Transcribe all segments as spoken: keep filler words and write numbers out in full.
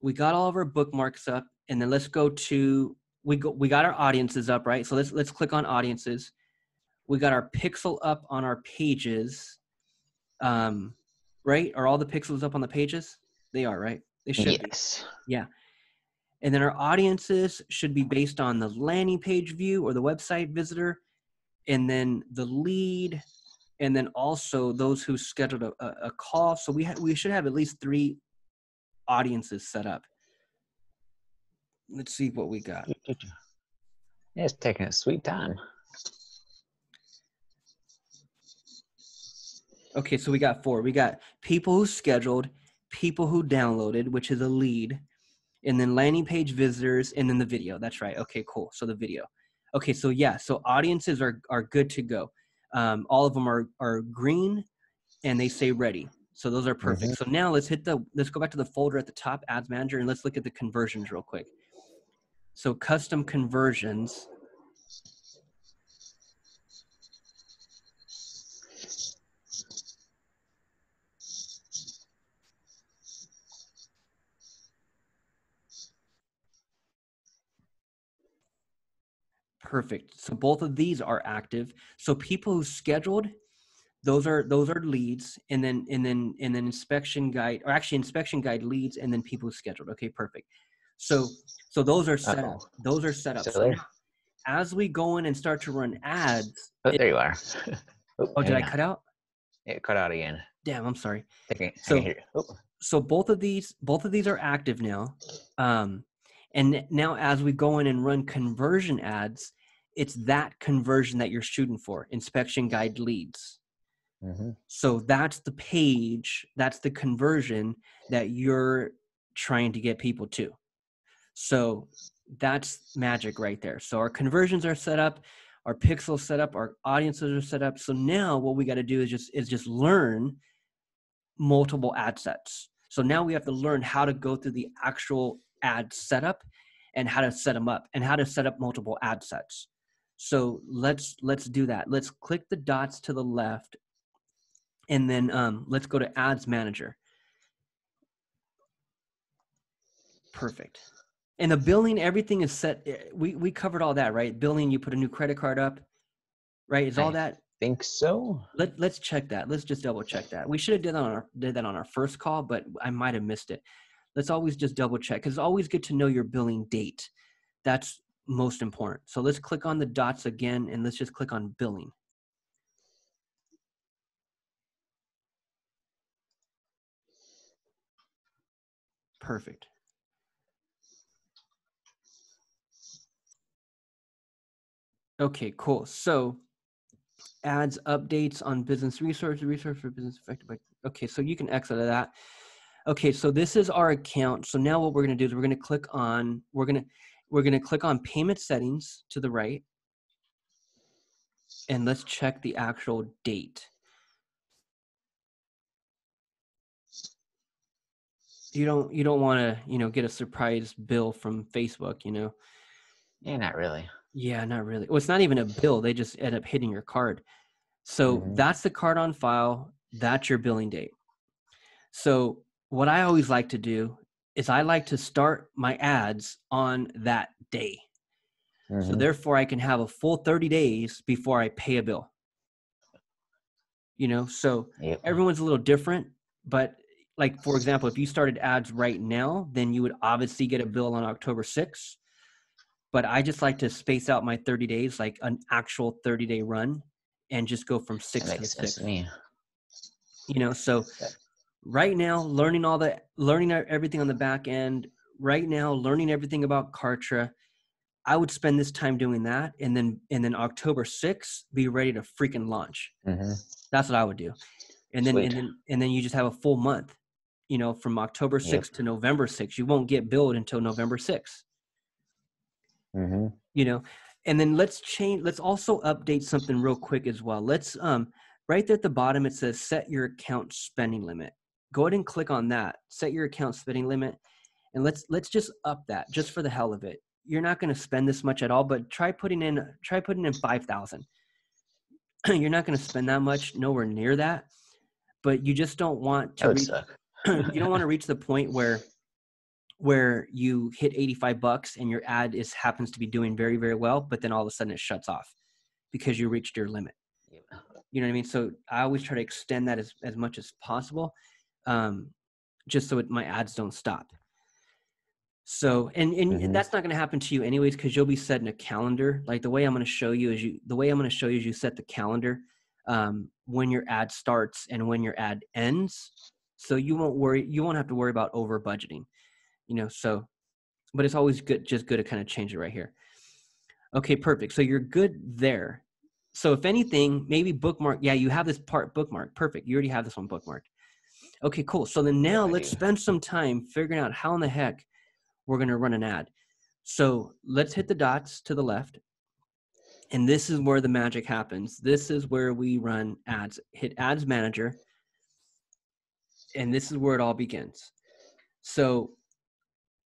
we got all of our bookmarks up, and then let's go to, we go, we got our audiences up, right? So let's, let's click on audiences. We got our pixel up on our pages, um, right? Are all the pixels up on the pages? They are, right? They should yes. be. Yeah. And then our audiences should be based on the landing page view or the website visitor, and then the lead, and then also those who scheduled a, a call. So we, ha we should have at least three audiences set up. Let's see what we got. It's taking a sweet time. Okay, so we got four. We got people who scheduled, people who downloaded, which is a lead, and then landing page visitors, and then the video. That's right. Okay, cool. So the video. Okay, so yeah, so audiences are, are good to go. Um, all of them are, are green, and they say ready. So those are perfect. Mm-hmm. So now let's hit the, let's go back to the folder at the top, Ads Manager, and let's look at the conversions real quick. So custom conversions. Perfect. So both of these are active. So people who scheduled, those are those are leads, and then and then and then inspection guide, or actually inspection guide leads, and then people who scheduled. Okay, perfect. So so those are set Uh-oh. up. Those are set up. So, so now, as we go in and start to run ads. Oh, there it, you are. Oop, oh, did I on. cut out? It cut out again. Damn, I'm sorry. I can, so I can hear you. So both of these both of these are active now, um, and now as we go in and run conversion ads. It's that conversion that you're shooting for, inspection guide leads. Mm-hmm. So that's the page, that's the conversion that you're trying to get people to. So that's magic right there. So our conversions are set up, our pixels set up, our audiences are set up. So now what we got to do is just, is just learn multiple ad sets. So now we have to learn how to go through the actual ad setup and how to set them up and how to set up multiple ad sets. So let's let's do that. Let's click the dots to the left, and then um, let's go to Ads Manager. Perfect. And the billing, everything is set. We we covered all that, right? Billing, you put a new credit card up, right? Is all I that? Think so. Let Let's check that. Let's just double check that. We should have did that on our did that on our first call, but I might have missed it. Let's always just double check, because it's always good to know your billing date. That's most important. So let's click on the dots again, and let's just click on billing. Perfect. Okay, cool. So ads updates on business resource, resource for business affected by, okay, so you can exit that. Okay, so this is our account. So now what we're gonna do is we're gonna click on, we're gonna, We're going to click on payment settings to the right, and let's check the actual date. You don't you don't want to, you know, get a surprise bill from Facebook, you know. Yeah, not really. Yeah, not really. Well, it's not even a bill. They just end up hitting your card. So mm-hmm. that's the card on file. That's your billing date. So what I always like to do is I like to start my ads on that day. Mm-hmm. So therefore I can have a full thirty days before I pay a bill. You know, so yep. everyone's a little different, but like, for example, if you started ads right now, then you would obviously get a bill on October sixth, but I just like to space out my thirty days, like an actual thirty day run, and just go from six to six. You know, so right now, learning all the learning everything on the back end. Right now, learning everything about Kartra. I would spend this time doing that, and then and then October sixth, be ready to freaking launch. Mm-hmm. That's what I would do, and then Sweet. and then and then you just have a full month. You know, from October sixth yep. to November sixth, you won't get billed until November sixth. Mm-hmm. You know, and then let's change. Let's also update something real quick as well. Let's um right there at the bottom, it says set your account spending limit. Go ahead and click on that, set your account spending limit, and let's let's just up that just for the hell of it. You're not going to spend this much at all, but try putting in try putting in five thousand. You're not going to spend that much, nowhere near that, but you just don't want to reach, you don't want to reach the point where where you hit eighty-five bucks and your ad is happens to be doing very, very well, but then all of a sudden it shuts off because you reached your limit. You know what I mean? So I always try to extend that as, as much as possible, um, just so it, my ads don't stop. So, and, and, mm-hmm. and that's not going to happen to you anyways, because you'll be setting a calendar. Like the way I'm going to show you is you, the way I'm going to show you is you set the calendar um, when your ad starts and when your ad ends. So you won't worry, you won't have to worry about over budgeting, you know, so, but it's always good, just good to kind of change it right here. Okay, perfect. So you're good there. So if anything, maybe bookmark. Yeah, you have this part bookmarked. Perfect. You already have this one bookmarked. Okay, cool. So then now yeah, let's spend some time figuring out how in the heck we're going to run an ad. So let's hit the dots to the left. And this is where the magic happens. This is where we run ads. Hit Ads Manager. And this is where it all begins. So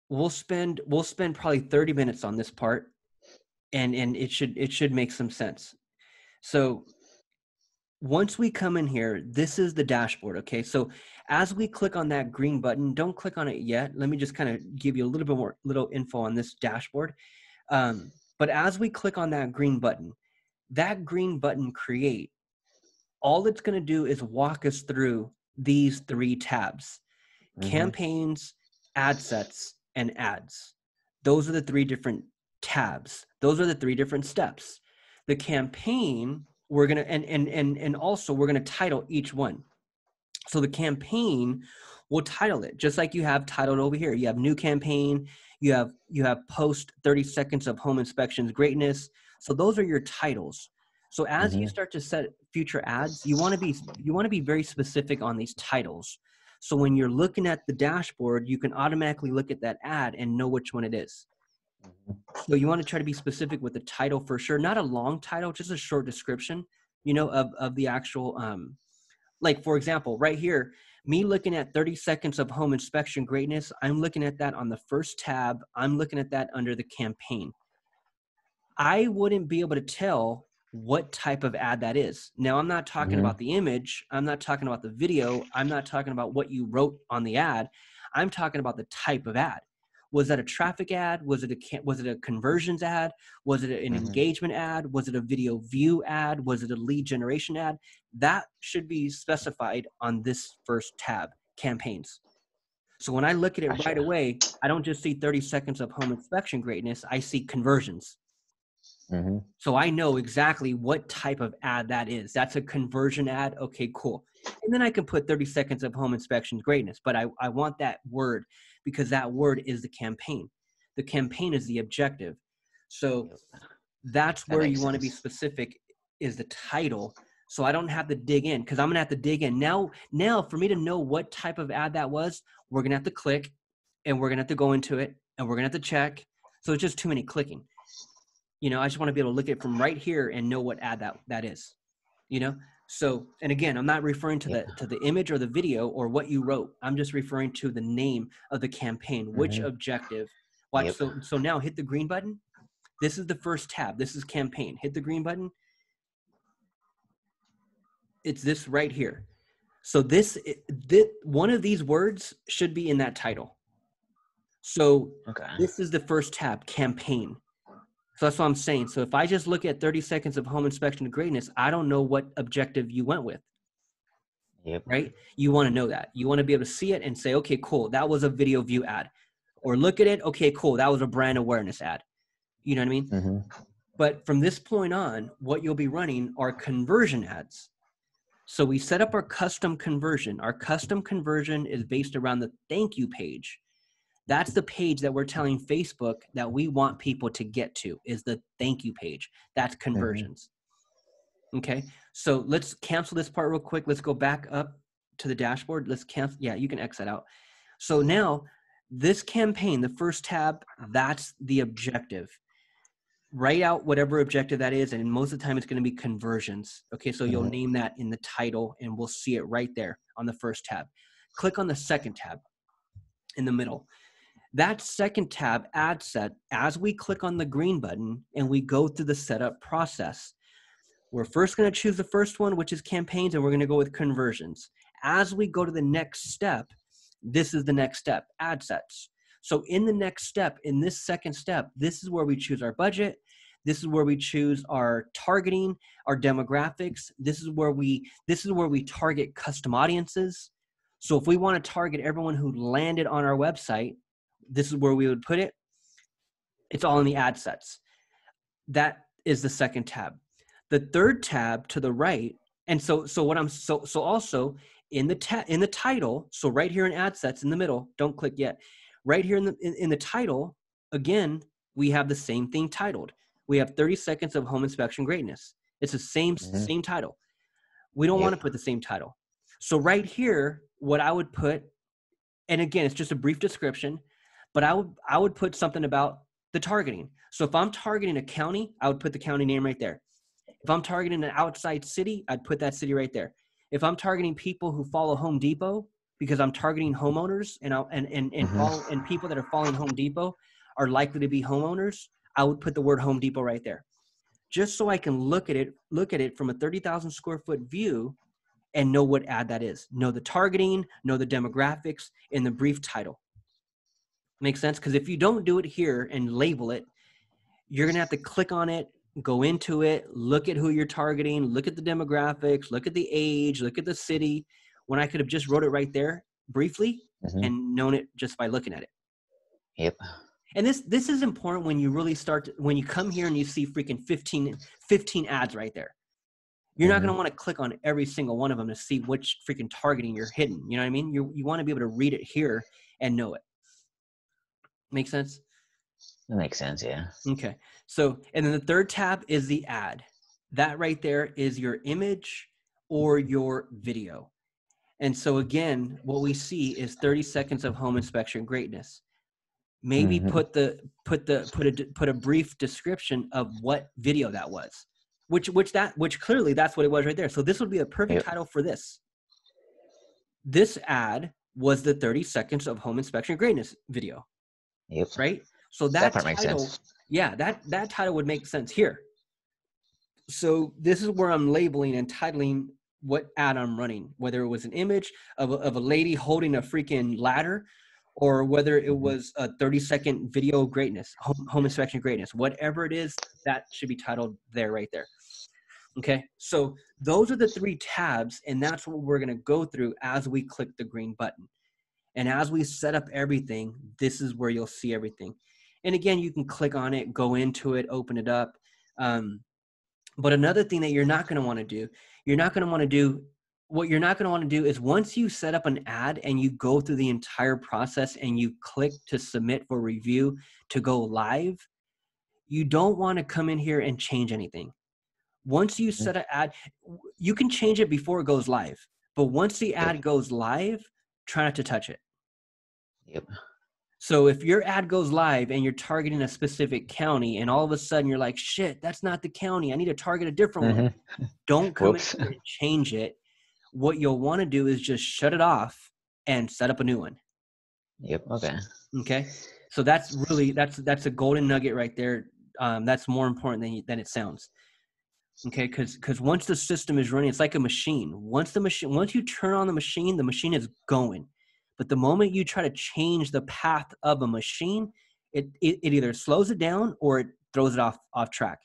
we'll spend we'll spend probably thirty minutes on this part, and and it should it should make some sense. So once we come in here, this is the dashboard, okay? So as we click on that green button, don't click on it yet. Let me just kind of give you a little bit more little info on this dashboard. Um, but as we click on that green button, that green button create, all it's going to do is walk us through these three tabs, mm-hmm. campaigns, ad sets, and ads. Those are the three different tabs. Those are the three different steps. The campaign, we're going to, and, and, and, and also we're going to title each one. So the campaign, we'll title it just like you have titled over here. You have new campaign, you have, you have post thirty seconds of home inspections greatness. So those are your titles. So as mm-hmm. you start to set future ads, you want to be you want to be very specific on these titles. So when you're looking at the dashboard, you can automatically look at that ad and know which one it is. So you want to try to be specific with the title for sure. Not a long title, just a short description, you know, of, of the actual, um, like for example, right here, me looking at thirty seconds of home inspection greatness. I'm looking at that on the first tab. I'm looking at that under the campaign. I wouldn't be able to tell what type of ad that is. Now, I'm not talking mm-hmm. about the image. I'm not talking about the video. I'm not talking about what you wrote on the ad. I'm talking about the type of ad. Was that a traffic ad? Was it a, was it a conversions ad? Was it an mm-hmm. engagement ad? Was it a video view ad? Was it a lead generation ad? That should be specified on this first tab, campaigns. So when I look at it I right should. away, I don't just see thirty seconds of home inspection greatness. I see conversions. Mm-hmm. So I know exactly what type of ad that is. That's a conversion ad. Okay, cool. And then I can put thirty seconds of home inspections greatness, but I, I want that word because that word is the campaign. The campaign is the objective. So that's where you want to be specific is the title. So I don't have to dig in because I'm going to have to dig in. Now, now for me to know what type of ad that was, we're going to have to click and we're going to have to go into it and we're going to have to check. So it's just too many clicking. You know, I just want to be able to look at it from right here and know what ad that, that is, you know? So, and again, I'm not referring to yeah. the, to the image or the video or what you wrote. I'm just referring to the name of the campaign, mm-hmm. which objective. Watch. Yep. So, so now hit the green button. This is the first tab. This is campaign. Hit the green button. It's this right here. So this, this one of these words should be in that title. So okay. this is the first tab, campaign. So that's what I'm saying. So if I just look at thirty seconds of home inspection greatness, I don't know what objective you went with, yep. right? You want to know that. You want to be able to see it and say, okay, cool. That was a video view ad. Or look at it. Okay, cool. That was a brand awareness ad. You know what I mean? Mm-hmm. But from this point on, what you'll be running are conversion ads. So we set up our custom conversion. Our custom conversion is based around the thank you page. That's the page that we're telling Facebook that we want people to get to is the thank you page. That's conversions. Mm-hmm. Okay. So let's cancel this part real quick. Let's go back up to the dashboard. Let's cancel. Yeah, you can X that out. So now this campaign, the first tab, that's the objective. Write out whatever objective that is. And most of the time it's going to be conversions. Okay. So mm-hmm. you'll name that in the title and we'll see it right there on the first tab. Click on the second tab in the middle. That second tab, ad set, as we click on the green button and we go through the setup process, we're first going to choose the first one, which is campaigns, and we're going to go with conversions. As we go to the next step, this is the next step, ad sets. So in the next step, in this second step, this is where we choose our budget. This is where we choose our targeting, our demographics. This is where we, this is where we target custom audiences. So if we want to target everyone who landed on our website, this is where we would put it. It's all in the ad sets. That is the second tab. The third tab to the right, and so so what I'm so so also in the ta in the title. So right here in ad sets in the middle, don't click yet. Right here in the in, in the title, again, we have the same thing titled. We have thirty seconds of home inspection greatness. It's the same, mm-hmm. same title. We don't yeah. want to put the same title. So right here, what I would put, and again, it's just a brief description, but I would, I would put something about the targeting. So if I'm targeting a county, I would put the county name right there. If I'm targeting an outside city, I'd put that city right there. If I'm targeting people who follow Home Depot, because I'm targeting homeowners and, I'll, and, and, and, mm-hmm. follow, and people that are following Home Depot are likely to be homeowners, I would put the word Home Depot right there, just so I can look at it, look at it from a thirty thousand square foot view and know what ad that is. Know the targeting, know the demographics, and the brief title. Makes sense? Because if you don't do it here and label it, you're going to have to click on it, go into it, look at who you're targeting, look at the demographics, look at the age, look at the city, when I could have just wrote it right there briefly mm-hmm. and known it just by looking at it. Yep. And this, this is important when you really start, to, when you come here and you see freaking fifteen, fifteen ads right there. You're not going to want to click on every single one of them to see which freaking targeting you're hitting. You know what I mean? You, you want to be able to read it here and know it. Make sense? That makes sense, yeah. Okay. So, and then the third tab is the ad. That right there is your image or your video. And so again, what we see is thirty seconds of home inspection greatness. Maybe mm-hmm. put the put the put a put a brief description of what video that was, which which that which clearly that's what it was right there. So this would be a perfect yep. title for this. This ad was the thirty seconds of home inspection greatness video. Yep. Right. So that, that part title, makes sense. Yeah, that that title would make sense here. So this is where I'm labeling and titling what ad I'm running, whether it was an image of a, of a lady holding a freaking ladder, or whether it was a thirty second video greatness, home, home inspection greatness, whatever it is, that should be titled there, right there. Okay, so those are the three tabs, and that's what we're gonna go through as we click the green button. And as we set up everything, this is where you'll see everything. And again, you can click on it, go into it, open it up. Um, but another thing that you're not gonna wanna do, you're not gonna wanna do What you're not going to want to do is once you set up an ad and you go through the entire process and you click to submit for review to go live, you don't want to come in here and change anything. Once you set an ad, you can change it before it goes live. But once the ad goes live, try not to touch it. Yep. So if your ad goes live and you're targeting a specific county and all of a sudden you're like, shit, that's not the county. I need to target a different mm-hmm. one. Don't come Whoops. in here and change it. What you'll want to do is just shut it off and set up a new one. Yep. Okay. Okay. So that's really, that's, that's a golden nugget right there. Um, that's more important than, than it sounds. Okay. Cause, cause once the system is running, it's like a machine. Once the machine, once you turn on the machine, the machine is going, but the moment you try to change the path of a machine, it, it, it either slows it down or it throws it off, off track.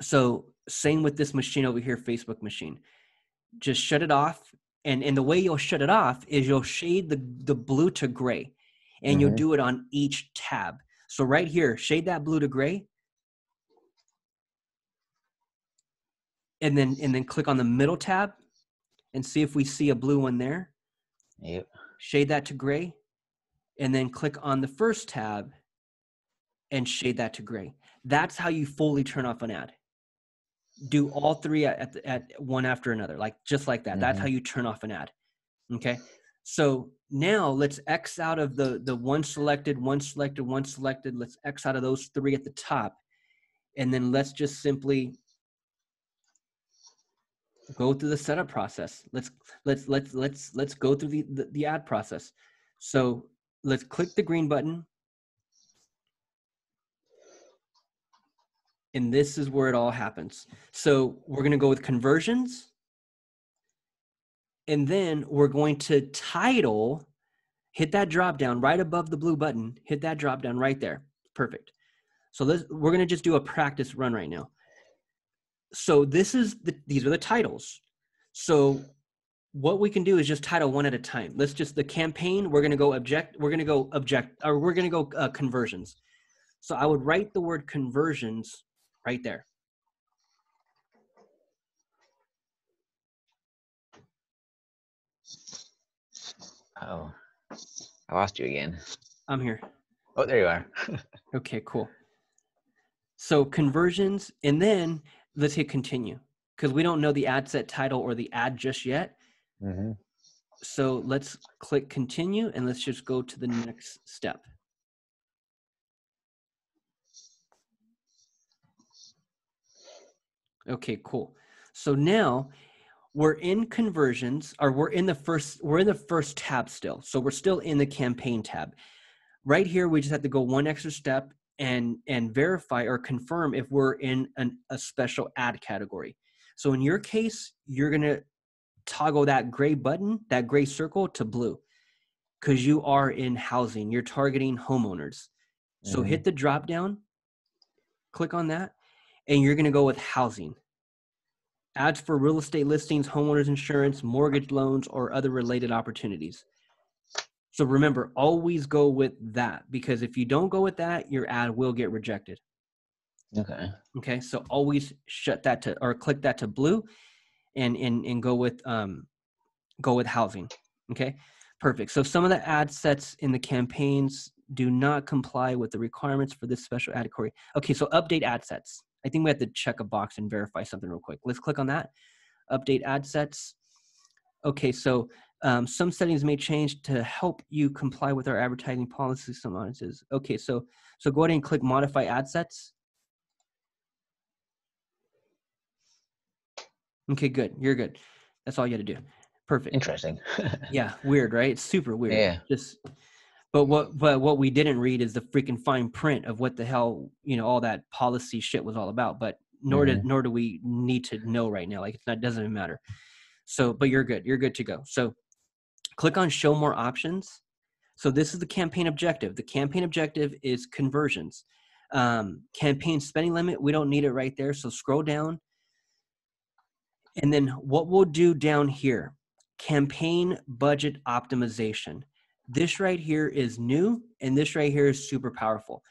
So, same with this machine over here, Facebook machine. Just shut it off. And, and the way you'll shut it off is you'll shade the, the blue to gray. And mm-hmm. you'll do it on each tab. So right here, shade that blue to gray. And then, and then click on the middle tab and see if we see a blue one there. Yep. Shade that to gray. And then click on the first tab and shade that to gray. That's how you fully turn off an ad. Do all three at, at, at one after another, like just like that. Mm-hmm. That's how you turn off an ad. Okay. So now let's X out of the, the one selected, one selected, one selected. Let's X out of those three at the top. And then let's just simply go through the setup process. Let's, let's, let's, let's, let's go through the, the, the ad process. So let's click the green button. And this is where it all happens. So we're going to go with conversions. And then we're going to title hit that drop down right above the blue button, hit that drop down right there. Perfect. So let's, we're going to just do a practice run right now. So this is the, these are the titles. So what we can do is just title one at a time. Let's just the campaign. We're going to go object. We're going to go object or we're going to go uh, conversions. So I would write the word conversions right there. Oh, I lost you again. I'm here. Oh, there you are. Okay, cool. So conversions, and then let's hit continue because we don't know the ad set title or the ad just yet. Mm-hmm. So let's click continue and let's just go to the next step. Okay, cool. So now we're in conversions, or we're in the first, we're in the first tab still. So we're still in the campaign tab. Right here, we just have to go one extra step and, and verify or confirm if we're in an, a special ad category. So in your case, you're going to toggle that gray button, that gray circle to blue because you are in housing. You're targeting homeowners. Mm-hmm. So hit the drop down, click on that, and you're going to go with housing. Ads for real estate listings, homeowners insurance, mortgage loans, or other related opportunities. So remember, always go with that because if you don't go with that, your ad will get rejected. Okay. Okay. So always shut that to, or click that to blue and, and, and go with, um, go with housing. Okay. Perfect. So some of the ad sets in the campaigns do not comply with the requirements for this special ad category. Okay. So update ad sets. I think we have to check a box and verify something real quick. Let's click on that. Update ad sets. Okay. So Um, some settings may change to help you comply with our advertising policies. Some audiences. Okay, so so go ahead and click modify ad sets. Okay, good. You're good. That's all you had to do. Perfect. Interesting. Yeah, weird, right? It's super weird. Yeah. Just, but what but what we didn't read is the freaking fine print of what the hell, you know, all that policy shit was all about. But nor mm-hmm. did nor do we need to know right now. Like it's not, it doesn't even matter. So, but you're good. You're good to go. So. Click on show more options. So this is the campaign objective. The campaign objective is conversions. Um, campaign spending limit, we don't need it right there. So scroll down. And then what we'll do down here, campaign budget optimization. This right here is new and this right here is super powerful.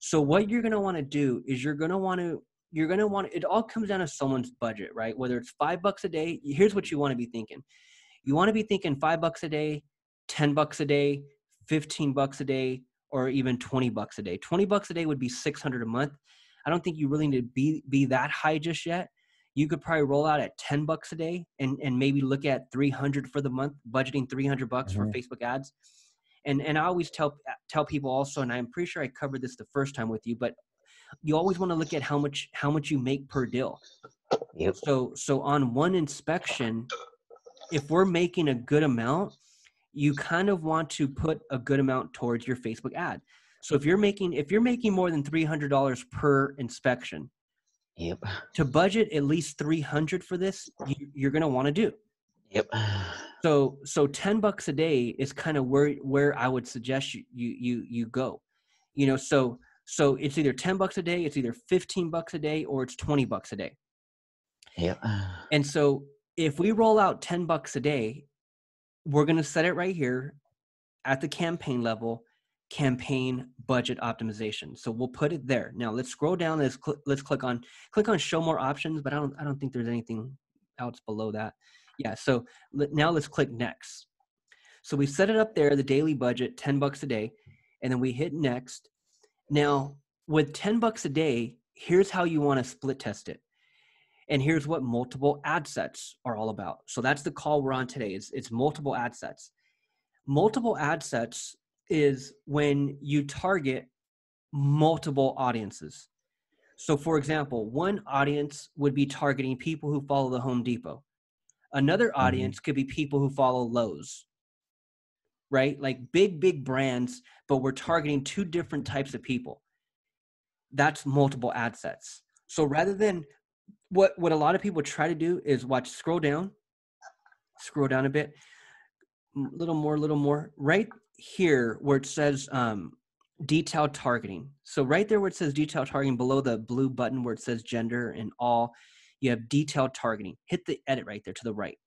So what you're gonna wanna do is you're gonna wanna, you're gonna want it all comes down to someone's budget, right? Whether it's five bucks a day, here's what you wanna be thinking. You want to be thinking five bucks a day, ten bucks a day, fifteen bucks a day, or even twenty bucks a day. twenty bucks a day would be six hundred a month. I don't think you really need to be, be that high just yet. You could probably roll out at ten bucks a day and, and maybe look at three hundred for the month, budgeting three hundred bucks mm-hmm. for Facebook ads. And, and I always tell, tell people also, and I'm pretty sure I covered this the first time with you, but you always want to look at how much, how much you make per deal. Yep. So, so on one inspection, if we're making a good amount, you kind of want to put a good amount towards your Facebook ad. So if you're making, if you're making more than three hundred dollars per inspection, yep. to budget at least three hundred for this, you, you're going to want to do. Yep. So, so ten bucks a day is kind of where, where I would suggest you, you, you, you go, you know, so, so it's either ten bucks a day, it's either fifteen bucks a day, or it's twenty bucks a day. Yep. And so, if we roll out ten bucks a day, we're going to set it right here at the campaign level, campaign budget optimization. So we'll put it there. Now let's scroll down. Let's, cl let's click on, click on show more options, but I don't, I don't think there's anything else below that. Yeah. So let, now let's click next. So we set it up there, the daily budget, ten bucks a day, and then we hit next. Now with ten bucks a day, here's how you want to split test it. And here's what multiple ad sets are all about. So that's the call we're on today. It's, it's multiple ad sets. Multiple ad sets is when you target multiple audiences. So for example, one audience would be targeting people who follow the Home Depot. Another audience mm-hmm. could be people who follow Lowe's, right? Like big, big brands, but we're targeting two different types of people. That's multiple ad sets. So rather than What, what a lot of people try to do is watch, scroll down, scroll down a bit, a little more, a little more, right? here where it says um, detailed targeting. So right there where it says detailed targeting, below the blue button where it says gender and all, you have detailed targeting. Hit the edit right there to the right.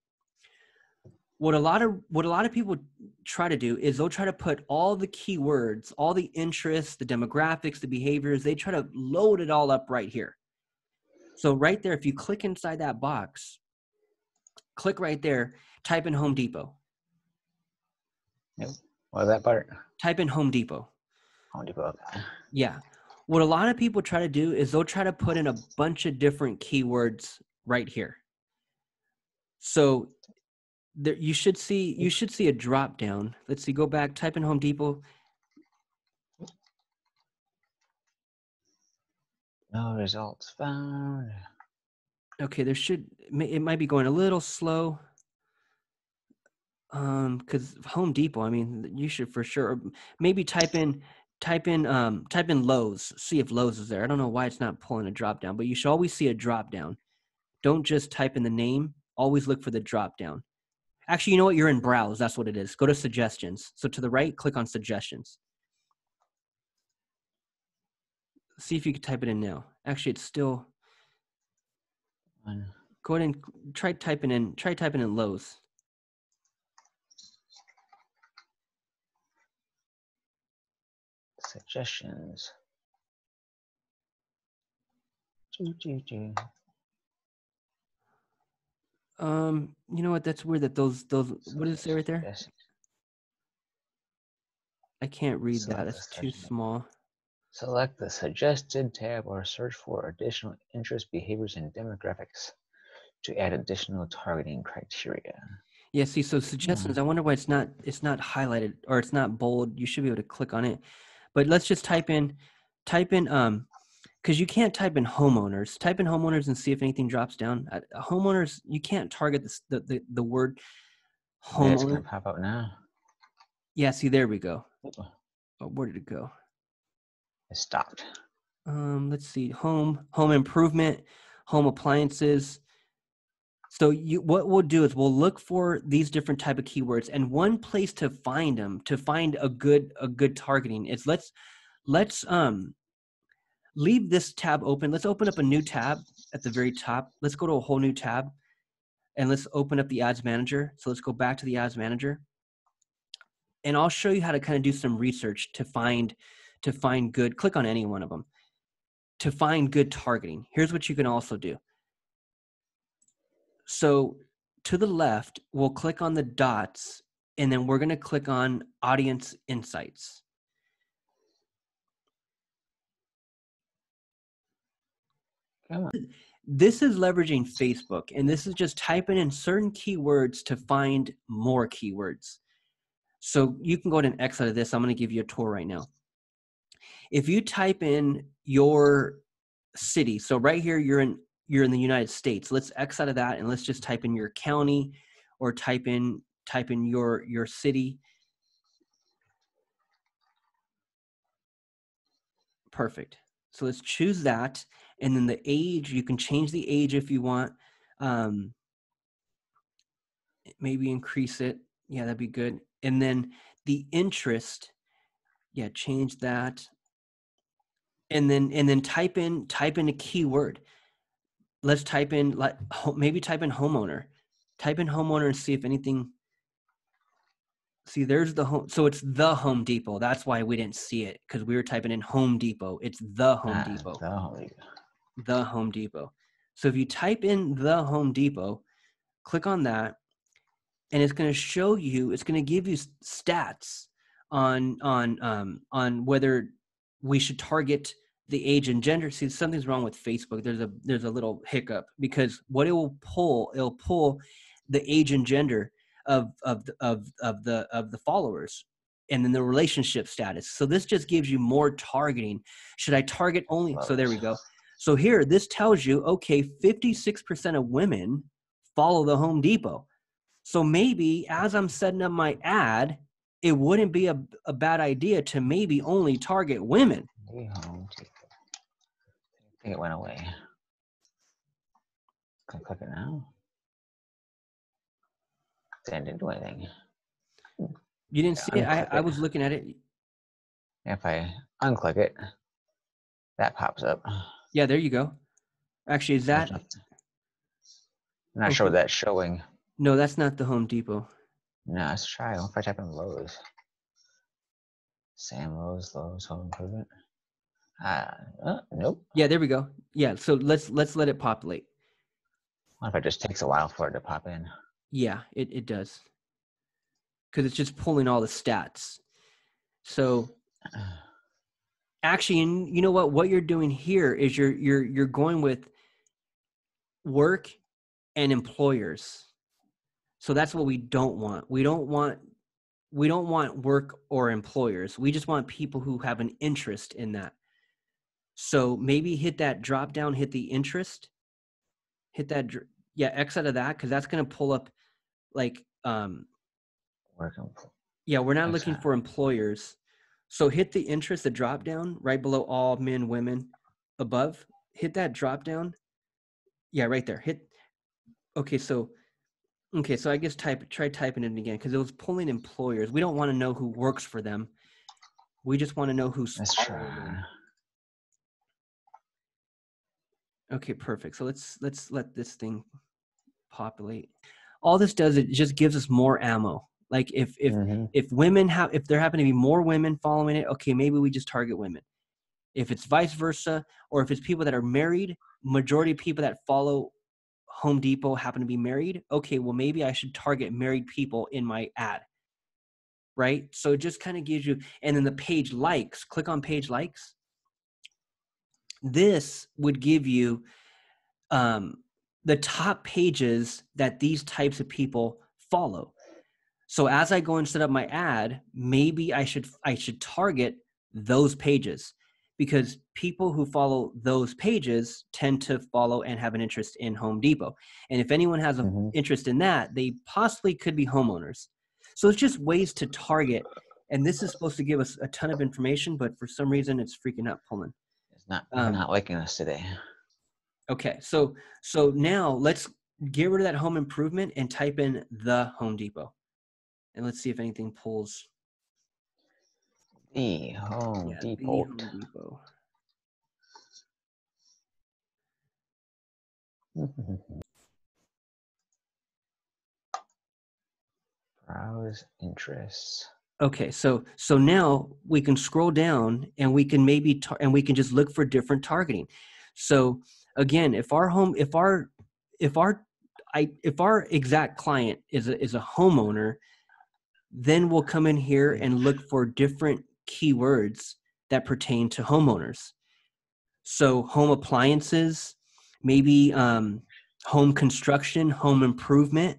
What a lot of, what a lot of people try to do is they'll try to put all the keywords, all the interests, the demographics, the behaviors, they try to load it all up right here. So right there, if you click inside that box, click right there, type in Home Depot. Yep. What was that part? Type in Home Depot. Home Depot. Yeah. What a lot of people try to do is they'll try to put in a bunch of different keywords right here. So there, you should see, you should see a drop down. Let's see, go back, type in Home Depot. No results found. Okay, there should, it might be going a little slow. Um, cause Home Depot, I mean, you should for sure, maybe type in, type in, um, type in Lowe's, see if Lowe's is there. I don't know why it's not pulling a drop down, but you should always see a drop down. Don't just type in the name, always look for the drop down. Actually, you know what? You're in browse. That's what it is. Go to suggestions. So to the right, click on suggestions. See if you can type it in now. Actually, it's still, go ahead and try typing in, try typing in Lowe's. Suggestions. Um, you know what? That's weird that those, those, what does it say right there? I can't read that. That's too small. Select the suggested tab or search for additional interest, behaviors, and demographics to add additional targeting criteria. Yeah, see, so suggestions, mm-hmm. I wonder why it's not, it's not highlighted or it's not bold. You should be able to click on it. But let's just type in, type in, um, because you can't type in homeowners. Type in homeowners and see if anything drops down. Uh, homeowners, you can't target this, the, the, the word homeowner. Yeah, it's going to pop up now. Yeah, see, there we go. Oh, where did it go? It stopped. Um, let's see, home, home improvement, home appliances. So you, what we'll do is we'll look for these different type of keywords, and one place to find them, to find a good, a good targeting is let's, let's um, leave this tab open. Let's open up a new tab at the very top. Let's go to a whole new tab and let's open up the Ads Manager. So let's go back to the Ads Manager, and I'll show you how to kind of do some research to find, to find good, click on any one of them to find good targeting. Here's what you can also do. So to the left, we'll click on the dots, and then we're going to click on Audience Insights. Come on. This is leveraging Facebook, and this is just typing in certain keywords to find more keywords. So you can go ahead and X out of this. I'm going to give you a tour right now. If you type in your city, so right here, you're in you're in the United States. Let's X out of that and let's just type in your county, or type in, type in your, your city. Perfect. So let's choose that. And then the age, you can change the age if you want. Um, maybe increase it. Yeah, that'd be good. And then the interest, yeah, change that. And then, and then type in, type in a keyword. Let's type in, like, maybe type in homeowner, type in homeowner and see if anything, see there's the home. So it's the Home Depot. That's why we didn't see it, because we were typing in Home Depot. It's the Home ah, Depot, the Home Depot, the Home Depot. So if you type in the Home Depot, click on that, and it's going to show you, it's going to give you stats on, on, um, on whether we should target the age and gender. See, something's wrong with Facebook. There's a, there's a little hiccup, because what it will pull, it'll pull the age and gender of, of, the, of, of the, of the followers, and then the relationship status. So this just gives you more targeting. Should I target only? So there we go. So here, this tells you, okay, fifty-six percent of women follow the Home Depot. So maybe as I'm setting up my ad, it wouldn't be a, a bad idea to maybe only target women. I think it went away. Can I click it now? That didn't do anything. You didn't see it? I, I was looking at it. If I unclick it, that pops up. Yeah, there you go. Actually, is that... I'm not okay. sure that's showing. No, that's not the Home Depot. No, let's try. What if I type in Lowe's? Sam Lowe's, Lowe's Home Improvement. Uh, uh, nope. Yeah, there we go. Yeah, so let's let's let it populate. What if it just takes a while for it to pop in? Yeah, it, it does. Because it's just pulling all the stats. So actually, and you know what? What you're doing here is you're you're you're going with work and employers. So that's what we don't want. We don't want we don't want work or employers. We just want people who have an interest in that. So maybe hit that drop down, hit the interest, hit that yeah, X out of that, because that's gonna pull up like um yeah, we're not looking for employers. So hit the interest, the drop down right below all men, women, above. Hit that drop down. Yeah, right there. Hit. Okay, so okay, so I guess type try typing it again because it was pulling employers. We don't want to know who works for them. We just want to know who's. That's true. Okay, perfect. So let's let's let this thing populate. All this does it just gives us more ammo. Like if if mm-hmm. if women have if there happen to be more women following it, okay, maybe we just target women. If it's vice versa, or if it's people that are married, majority of people that follow Home Depot happen to be married. Okay, well maybe I should target married people in my ad, right? So it just kind of gives you, and then the page likes. Click on page likes. This would give you um, the top pages that these types of people follow. So as I go and set up my ad, maybe I should I should target those pages because people who follow those pages tend to follow and have an interest in Home Depot. And if anyone has an mm-hmm. interest in that, they possibly could be homeowners. So it's just ways to target. And this is supposed to give us a ton of information, but for some reason it's freaking up pulling. It's not um, not liking us today. Okay, so so now let's get rid of that home improvement and type in the Home Depot. And let's see if anything pulls. The Home yeah, Depot. The Home Depot. Browse interests. Okay, so so now we can scroll down and we can maybe tar- and we can just look for different targeting. So again, if our home, if our, if our, I, if our exact client is a, is a homeowner. Then we'll come in here and look for different keywords that pertain to homeowners. So home appliances, maybe um, home construction, home improvement.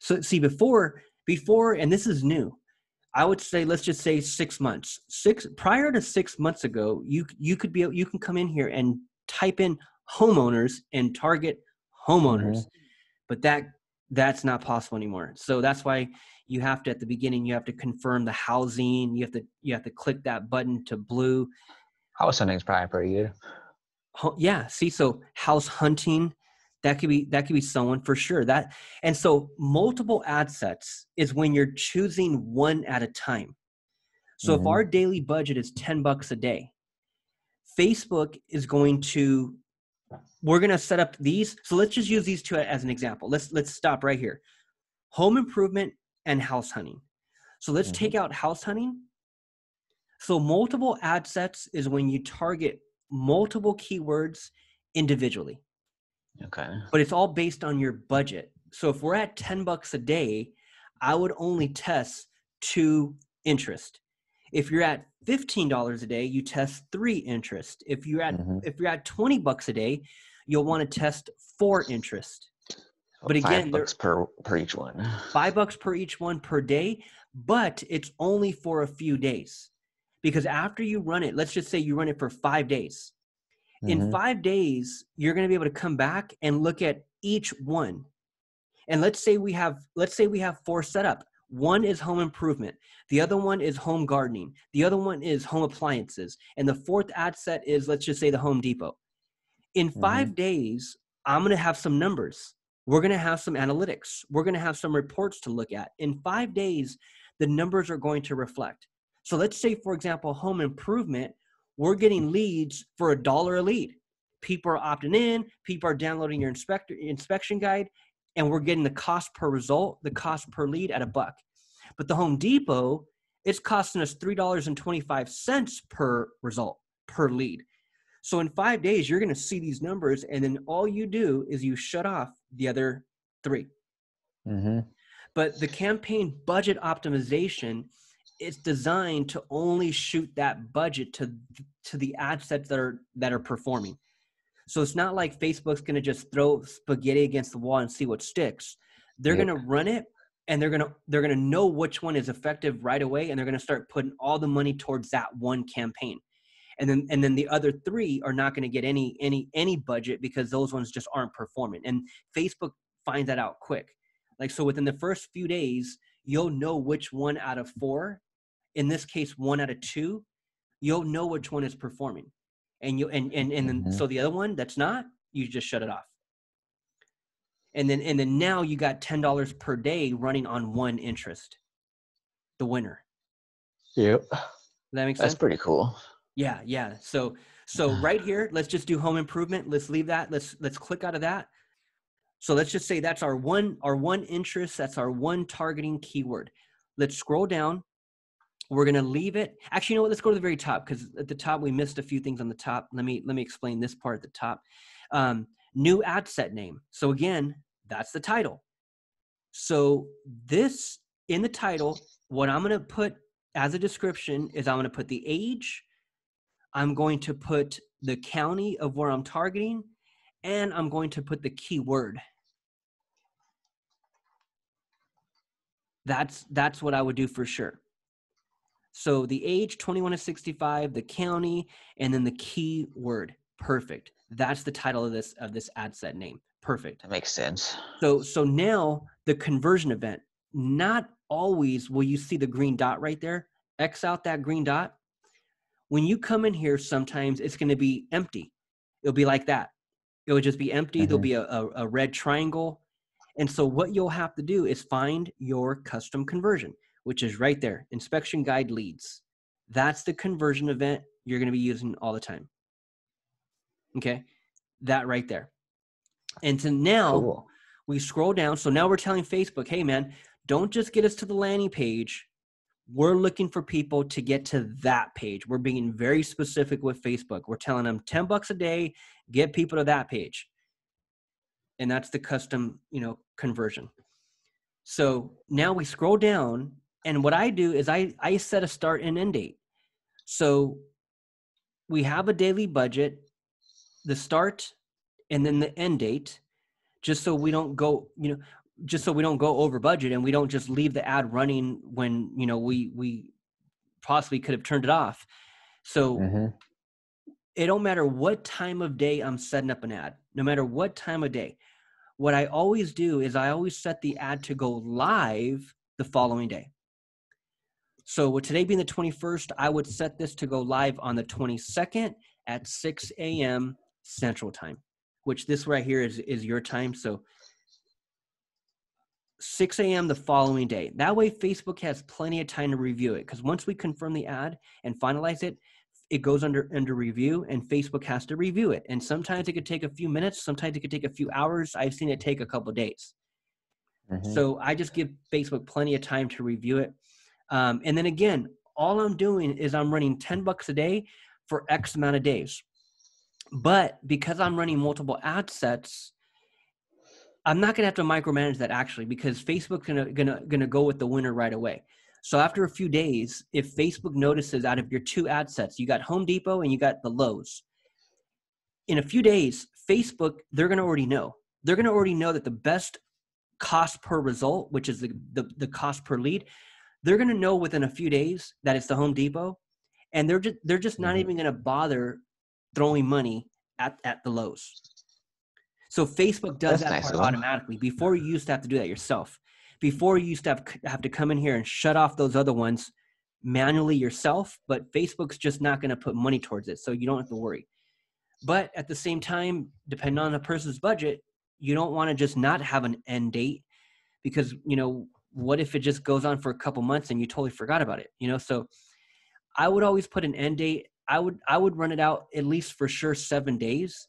So see, before, before, and this is new, I would say, let's just say six months. Six prior to six months ago, you you could be you can come in here and type in homeowners and target homeowners, mm-hmm. but that that's not possible anymore. So that's why. You have to, at the beginning, you have to confirm the housing. You have to, you have to click that button to blue. House hunting is probably pretty good. Yeah. See, so house hunting, that could be, that could be someone for sure that. And so multiple ad sets is when you're choosing one at a time. So mm-hmm. if our daily budget is ten bucks a day, Facebook is going to, we're going to set up these. So let's just use these two as an example. Let's, let's stop right here. Home improvement and house hunting. So let's mm-hmm. take out house hunting. So multiple ad sets is when you target multiple keywords individually. Okay. But it's all based on your budget. So if we're at ten bucks a day, I would only test two interest. If you're at fifteen dollars a day, you test three interest. If you're at mm-hmm. if you're at twenty bucks a day, you'll want to test four interest. But again, five bucks per, per each one. Five bucks per each one per day, but it's only for a few days. Because after you run it, let's just say you run it for five days. Mm-hmm. In five days, you're going to be able to come back and look at each one. And let's say we have, let's say we have four set up. One is home improvement. The other one is home gardening. The other one is home appliances. And the fourth ad set is, let's just say, the Home Depot. In five mm-hmm. days, I'm going to have some numbers. We're going to have some analytics. We're going to have some reports to look at. In five days, the numbers are going to reflect. So let's say, for example, home improvement, we're getting leads for a dollar a lead. People are opting in, people are downloading your inspector, inspection guide, and we're getting the cost per result, the cost per lead at a buck. But the Home Depot, it's costing us three dollars and twenty-five cents per result, per lead. So in five days, you're going to see these numbers, and then all you do is you shut off the other three. Mm-hmm. But the campaign budget optimization, it's designed to only shoot that budget to, to the ad sets that are, that are performing. So it's not like Facebook's going to just throw spaghetti against the wall and see what sticks. They're yeah. going to run it, and they're going to, they're going to know which one is effective right away. And they're going to start putting all the money towards that one campaign. And then, and then the other three are not going to get any, any, any budget because those ones just aren't performing. And Facebook finds that out quick. Like, so within the first few days, you'll know which one out of four, in this case, one out of two, you'll know which one is performing. And you, and, and, and then, mm-hmm. so the other one that's not, you just shut it off. And then, and then now you got ten dollars per day running on one interest, the winner. Yep. Does that make sense? That's pretty cool. Yeah. Yeah. So, so right here, let's just do home improvement. Let's leave that. Let's, let's click out of that. So let's just say that's our one, our one interest. That's our one targeting keyword. Let's scroll down. We're going to leave it. Actually, you know what? Let's go to the very top, because at the top, we missed a few things on the top. Let me, let me explain this part at the top. Um, new ad set name. So again, that's the title. So this in the title, what I'm going to put as a description is I'm going to put the age. I'm going to put the county of where I'm targeting, and I'm going to put the keyword. That's, that's what I would do for sure. So the age, twenty-one to sixty-five, the county, and then the keyword. Perfect. That's the title of this, of this ad set name. Perfect. That makes sense. So, so now the conversion event, not always will you see the green dot right there. X out that green dot. When you come in here, sometimes it's going to be empty. It'll be like that. It'll just be empty. Mm-hmm. There'll be a, a, a red triangle. And so what you'll have to do is find your custom conversion, which is right there, inspection guide leads. That's the conversion event you're going to be using all the time. Okay, that right there. And so now cool. we scroll down. So now we're telling Facebook, hey man, don't just get us to the landing page. We're looking for people to get to that page. We're being very specific with Facebook. We're telling them ten bucks a day, get people to that page. And that's the custom, you know, conversion. So now we scroll down. And what I do is I, I set a start and end date. So we have a daily budget, the start and then the end date, just so we don't go, you know, just so we don't go over budget and we don't just leave the ad running when, you know, we, we possibly could have turned it off. So mm-hmm. it don't matter what time of day I'm setting up an ad, no matter what time of day, what I always do is I always set the ad to go live the following day. So with today being the twenty-first, I would set this to go live on the twenty-second at six a m Central Time, which this right here is, is your time. So six a m the following day. That way Facebook has plenty of time to review it, because once we confirm the ad and finalize it, it goes under, under review, and Facebook has to review it. And sometimes it could take a few minutes. Sometimes it could take a few hours. I've seen it take a couple of days. Mm-hmm. So I just give Facebook plenty of time to review it. Um, and then again, all I'm doing is I'm running ten bucks a day for X amount of days. But because I'm running multiple ad sets, I'm not going to have to micromanage that actually, because Facebook's going to, going to, going to go with the winner right away. So after a few days, if Facebook notices out of your two ad sets, you got Home Depot and you got the Lowe's, in a few days, Facebook, they're going to already know. They're going to already know that the best cost per result, which is the, the, the cost per lead, they're going to know within a few days that it's the Home Depot, and they're just, they're just not mm-hmm. even going to bother throwing money at, at the Lowe's. So Facebook does That's that nice part automatically. Before you used to have to do that yourself. Before you used to have, have to come in here and shut off those other ones manually yourself, but Facebook's just not going to put money towards it. So you don't have to worry. But at the same time, depending on the person's budget, you don't want to just not have an end date, because, you know, what if it just goes on for a couple months and you totally forgot about it? You know, so I would always put an end date. I would, I would run it out at least for sure seven days,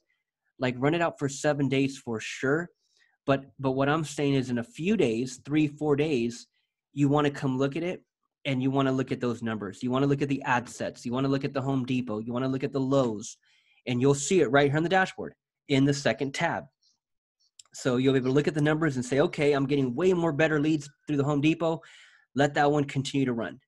like run it out for seven days for sure. But, but what I'm saying is in a few days, three, four days, you want to come look at it and you want to look at those numbers. You want to look at the ad sets. You want to look at the Home Depot. You want to look at the Lowe's, and you'll see it right here on the dashboard in the second tab. So you'll be able to look at the numbers and say, okay, I'm getting way more better leads through the Home Depot. Let that one continue to run.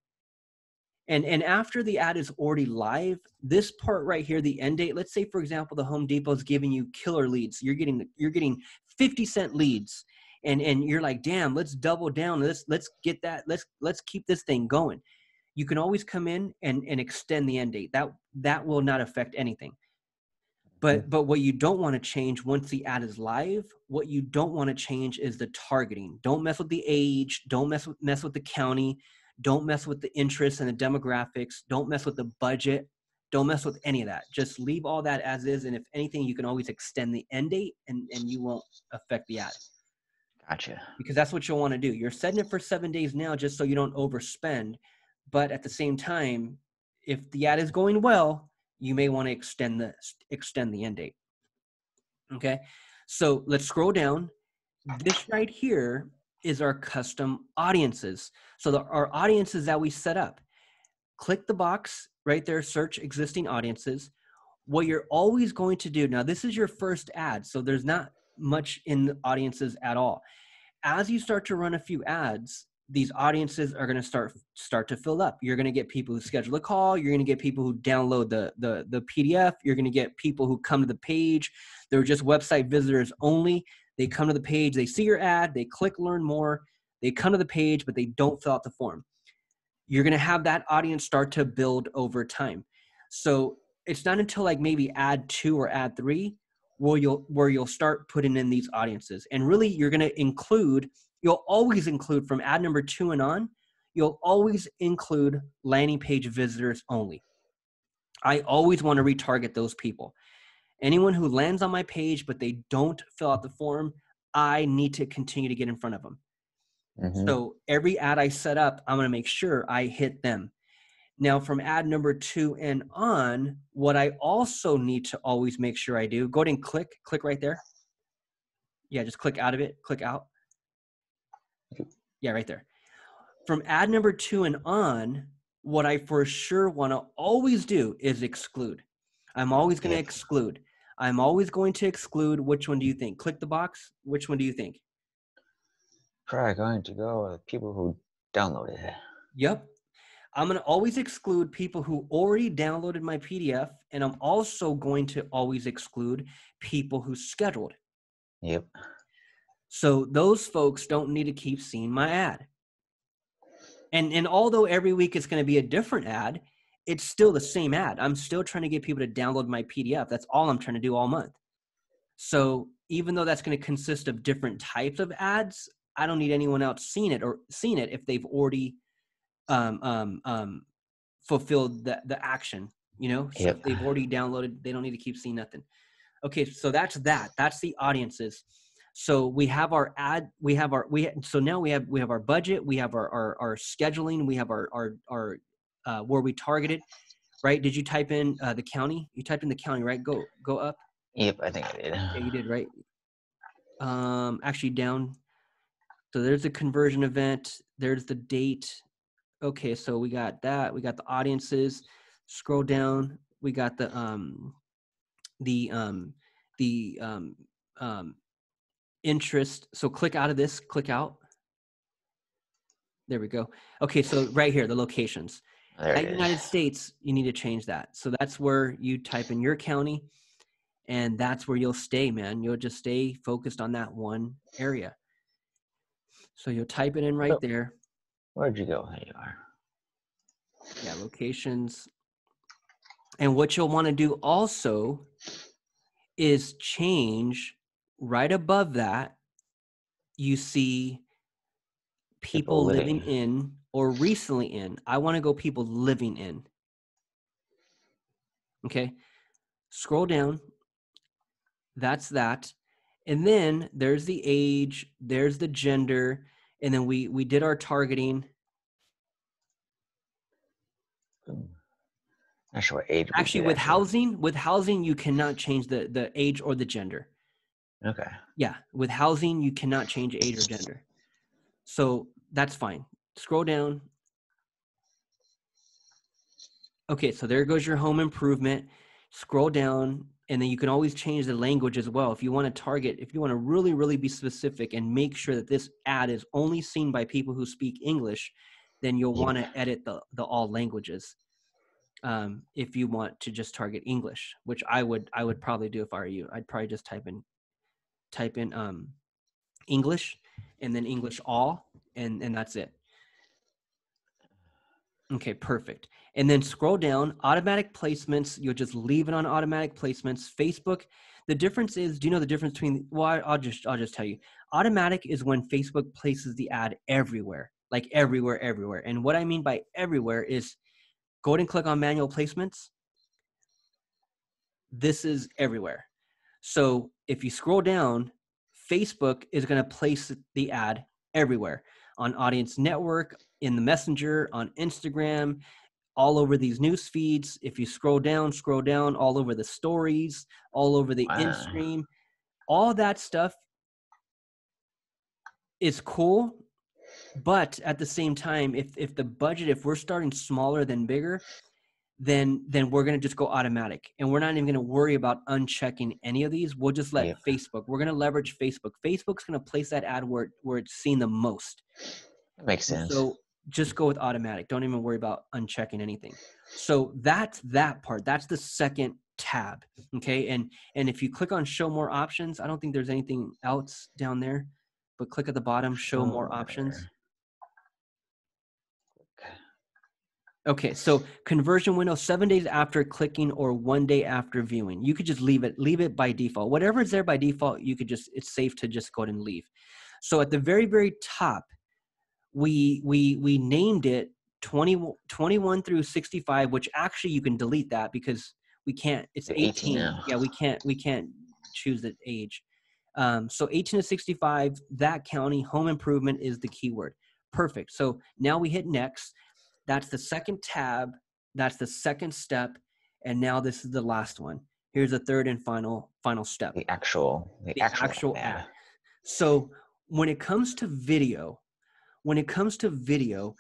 And, and after the ad is already live, this part right here, the end date, let's say, for example, the Home Depot is giving you killer leads. You're getting, you're getting fifty cent leads, and, and you're like, damn, let's double down. Let's, let's get that. Let's, let's keep this thing going. You can always come in and, and extend the end date. That, that will not affect anything. But, but what you don't want to change once the ad is live, what you don't want to change is the targeting. Don't mess with the age. Don't mess with, mess with the county. Don't mess with the interests and the demographics. Don't mess with the budget. Don't mess with any of that. Just leave all that as is. And if anything, you can always extend the end date and, and you won't affect the ad. Gotcha. Because that's what you'll want to do. You're setting it for seven days now just so you don't overspend. But at the same time, if the ad is going well, you may want to extend the, extend the end date. Okay. So let's scroll down. This right here is our custom audiences. So the, our audiences that we set up, click the box right there, search existing audiences. What you're always going to do, now this is your first ad, so there's not much in the audiences at all. As you start to run a few ads, these audiences are going to start, start to fill up. You're going to get people who schedule a call. You're going to get people who download the, the, the P D F. You're going to get people who come to the page. They're just website visitors only. They come to the page, they see your ad, they click learn more, they come to the page, but they don't fill out the form. You're going to have that audience start to build over time. So it's not until like maybe ad two or ad three where you'll, where you'll start putting in these audiences. And really you're going to include, you'll always include from ad number two and on, you'll always include landing page visitors only. I always want to retarget those people. Anyone who lands on my page, but they don't fill out the form, I need to continue to get in front of them. Mm-hmm. So every ad I set up, I'm going to make sure I hit them. Now from ad number two and on, what I also need to always make sure I do, go ahead and click, click right there. Yeah, just click out of it, click out. Yeah, right there. From ad number two and on, what I for sure want to always do is exclude. I'm always going to exclude. I'm always going to exclude. Which one do you think? Click the box. Which one do you think? Probably going to go with people who downloaded it. Yep. I'm going to always exclude people who already downloaded my P D F. And I'm also going to always exclude people who scheduled. Yep. So those folks don't need to keep seeing my ad. And, and although every week it's going to be a different ad, it's still the same ad. I'm still trying to get people to download my P D F. That's all I'm trying to do all month. So even though that's going to consist of different types of ads, I don't need anyone else seeing it or seeing it if they've already um, um, um, fulfilled the, the action, you know, so yep. If they've already downloaded, they don't need to keep seeing nothing. Okay. So that's that, that's the audiences. So we have our ad, we have our, we, so now we have, we have our budget, we have our, our, our scheduling, we have our, our, our, Uh, where we targeted, right? Did you type in uh, the county? You typed in the county, right? Go, go up. Yep, I think I did. Yeah, you did, right? Um, actually, down. So there's the conversion event. There's the date. Okay, so we got that. We got the audiences. Scroll down. We got the um, the um, the um, um, interest. So click out of this. Click out. There we go. Okay, so right here, the locations. At United States, you need to change that. So that's where you type in your county, and that's where you'll stay, man. You'll just stay focused on that one area. So you'll type it in right so, there. Where'd you go? There you are. Yeah, locations. And what you'll want to do also is change right above that. You see people, people living in. Or recently in. I want to go people living in. Okay. Scroll down. That's that. And then there's the age, there's the gender, And then we, we did our targeting. Not sure what age. Actually, with housing, with housing, you cannot change the, the age or the gender. Okay. Yeah. With housing, you cannot change age or gender. So that's fine. Scroll down. Okay. So there goes your home improvement. Scroll down. And then you can always change the language as well. If you want to target, if you want to really, really be specific and make sure that this ad is only seen by people who speak English, then you'll yeah. want to edit the, the all languages. Um, if you want to just target English, which I would, I would probably do if I were you, I'd probably just type in, type in um, English and then English all, and, and that's it. Okay, perfect. And then scroll down, automatic placements. You'll just leave it on automatic placements. Facebook, the difference is, do you know the difference between, well, I, I'll just, I'll just tell you. Automatic is when Facebook places the ad everywhere, like everywhere, everywhere. And what I mean by everywhere is go ahead and click on manual placements. This is everywhere. So if you scroll down, Facebook is going to place the ad everywhere on Audience Network, in the Messenger, on Instagram, all over these news feeds. If you scroll down, scroll down, all over the stories, all over the wow. in stream, all that stuff is cool. But at the same time, if, if the budget, if we're starting smaller than bigger, then, then we're going to just go automatic, and we're not even going to worry about unchecking any of these. We'll just let yeah. Facebook, we're going to leverage Facebook. Facebook's going to place that ad where, where it's seen the most. That makes sense. So just go with automatic. Don't even worry about unchecking anything. So that's that part. That's the second tab. Okay. And, and if you click on show more options, I don't think there's anything else down there, but click at the bottom, show more options. Okay, so conversion window, seven days after clicking or one day after viewing. You could just leave it, leave it by default. Whatever is there by default, you could just, it's safe to just go ahead and leave. So at the very, very top, we we we named it twenty, twenty-one through sixty-five, which actually you can delete that because we can't, it's eighteen. Now. Yeah, we can't, we can't choose the age. Um, so eighteen to sixty-five, that county, home improvement is the keyword. Perfect. So now we hit next. That's the second tab. That's the second step. And now this is the last one. Here's the third and final, final step. The actual, the, the actual, actual ad. So when it comes to video, when it comes to video,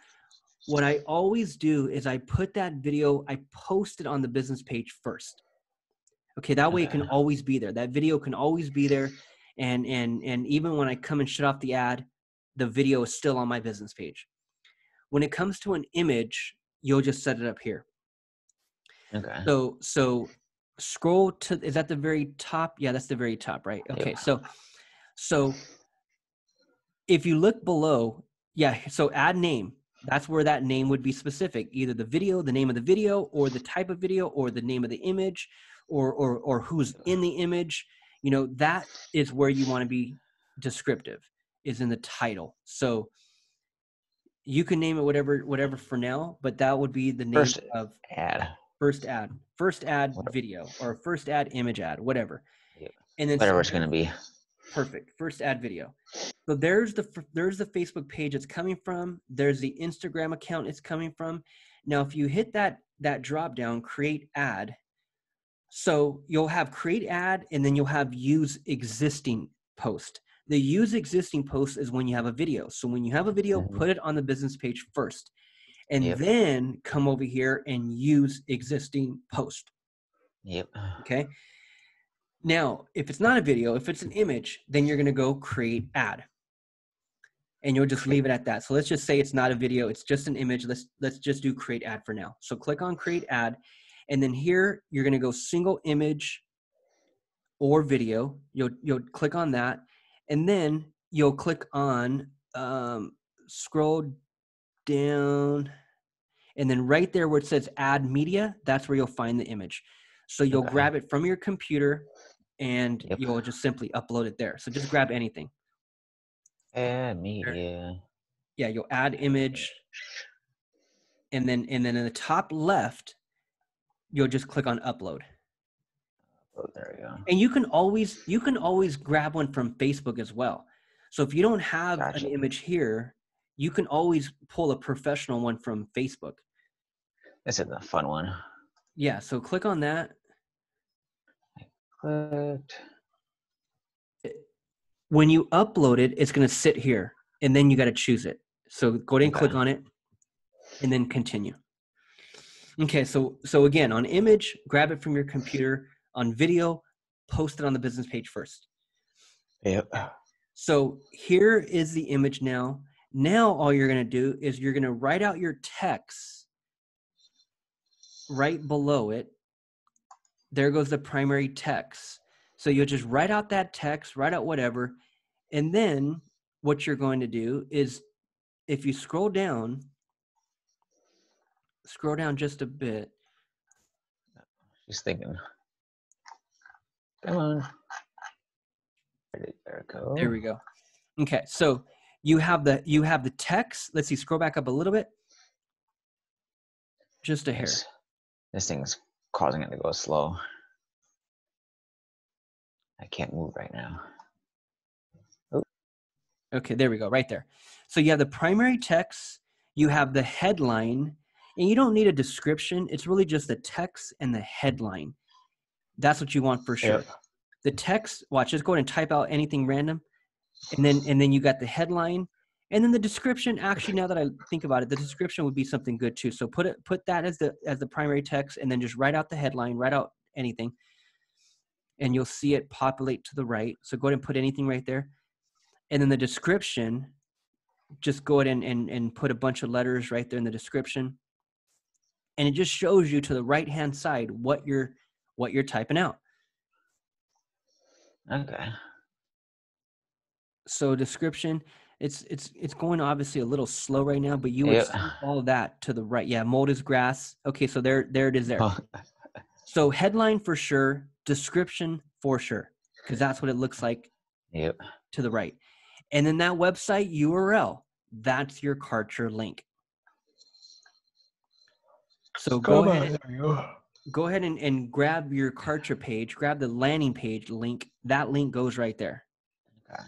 what I always do is I put that video, I post it on the business page first. Okay. That way it can always be there. That video can always be there. And, and, and even when I come and shut off the ad, the video is still on my business page. When it comes to an image, you'll just set it up here. Okay. So, so scroll to, is that the very top? Yeah, that's the very top, right? Okay. Yeah. So, so if you look below, yeah. So add name, that's where that name would be specific, either the video, the name of the video, or the type of video, or the name of the image, or, or, or who's in the image. You know, that is where you want to be descriptive, is in the title. So you can name it whatever, whatever for now, but that would be the name first of ad, first ad, first ad whatever. Video, or first ad image ad, whatever. Yep. And then whatever it's going to be. Perfect. First ad video. So there's the, there's the Facebook page it's coming from. There's the Instagram account it's coming from. Now, if you hit that, that drop down, create ad. So you'll have create ad, and then you'll have use existing post. The use existing post is when you have a video. So when you have a video, mm-hmm. put it on the business page first, and yep. then come over here and use existing post. Yep. Okay. Now, if it's not a video, if it's an image, then you're going to go create ad, and you'll just leave it at that. So let's just say it's not a video. It's just an image. Let's, let's just do create ad for now. So click on create ad. And then here you're going to go single image or video. You'll, you'll click on that. And then you'll click on, um, scroll down, and then right there where it says add media, that's where you'll find the image. So you'll okay. grab it from your computer, and yep. you'll just simply upload it there. So just grab anything. Add media. Yeah. You'll add image. And then, and then in the top left, you'll just click on upload. Oh, there you go. And you can always, you can always grab one from Facebook as well. So if you don't have gotcha. an image here, you can always pull a professional one from Facebook. This is a fun one. Yeah. So click on that. I clicked. When you upload it, it's going to sit here, and then you got to choose it. So go ahead and okay. click on it, and then continue. Okay. So, so again, on image, grab it from your computer. On video, post it on the business page first. Yep. So here is the image now. Now all you're going to do is you're going to write out your text right below it. There goes the primary text. So you'll just write out that text, write out whatever. And then what you're going to do is if you scroll down, scroll down just a bit. She's thinking. Come on. There we go. There we go. Okay. So you have the, you have the text. Let's see, scroll back up a little bit. Just a hair. This, this thing is causing it to go slow. I can't move right now. Oh. Okay. There we go. Right there. So you have the primary text, you have the headline, and you don't need a description. It's really just the text and the headline. That's what you want for sure. Yep. The text, watch, just go ahead and type out anything random. And then, and then you got the headline and then the description. Actually, now that I think about it, the description would be something good too. So put it, put that as the, as the primary text, and then just write out the headline, write out anything, and you'll see it populate to the right. So go ahead and put anything right there. And then the description, just go ahead and, and, and put a bunch of letters right there in the description. And it just shows you to the right-hand side what you're, what you're typing out. Okay. So description, it's it's it's going obviously a little slow right now, but you would yep. all that to the right. Yeah, mold is grass. Okay, so there there it is there. Oh. So headline for sure, description for sure, because that's what it looks like yep. to the right. And then that website U R L, that's your Kartra link. So Come go on. ahead. And, Go ahead and, and grab your Kartra page, grab the landing page link. That link goes right there. Okay.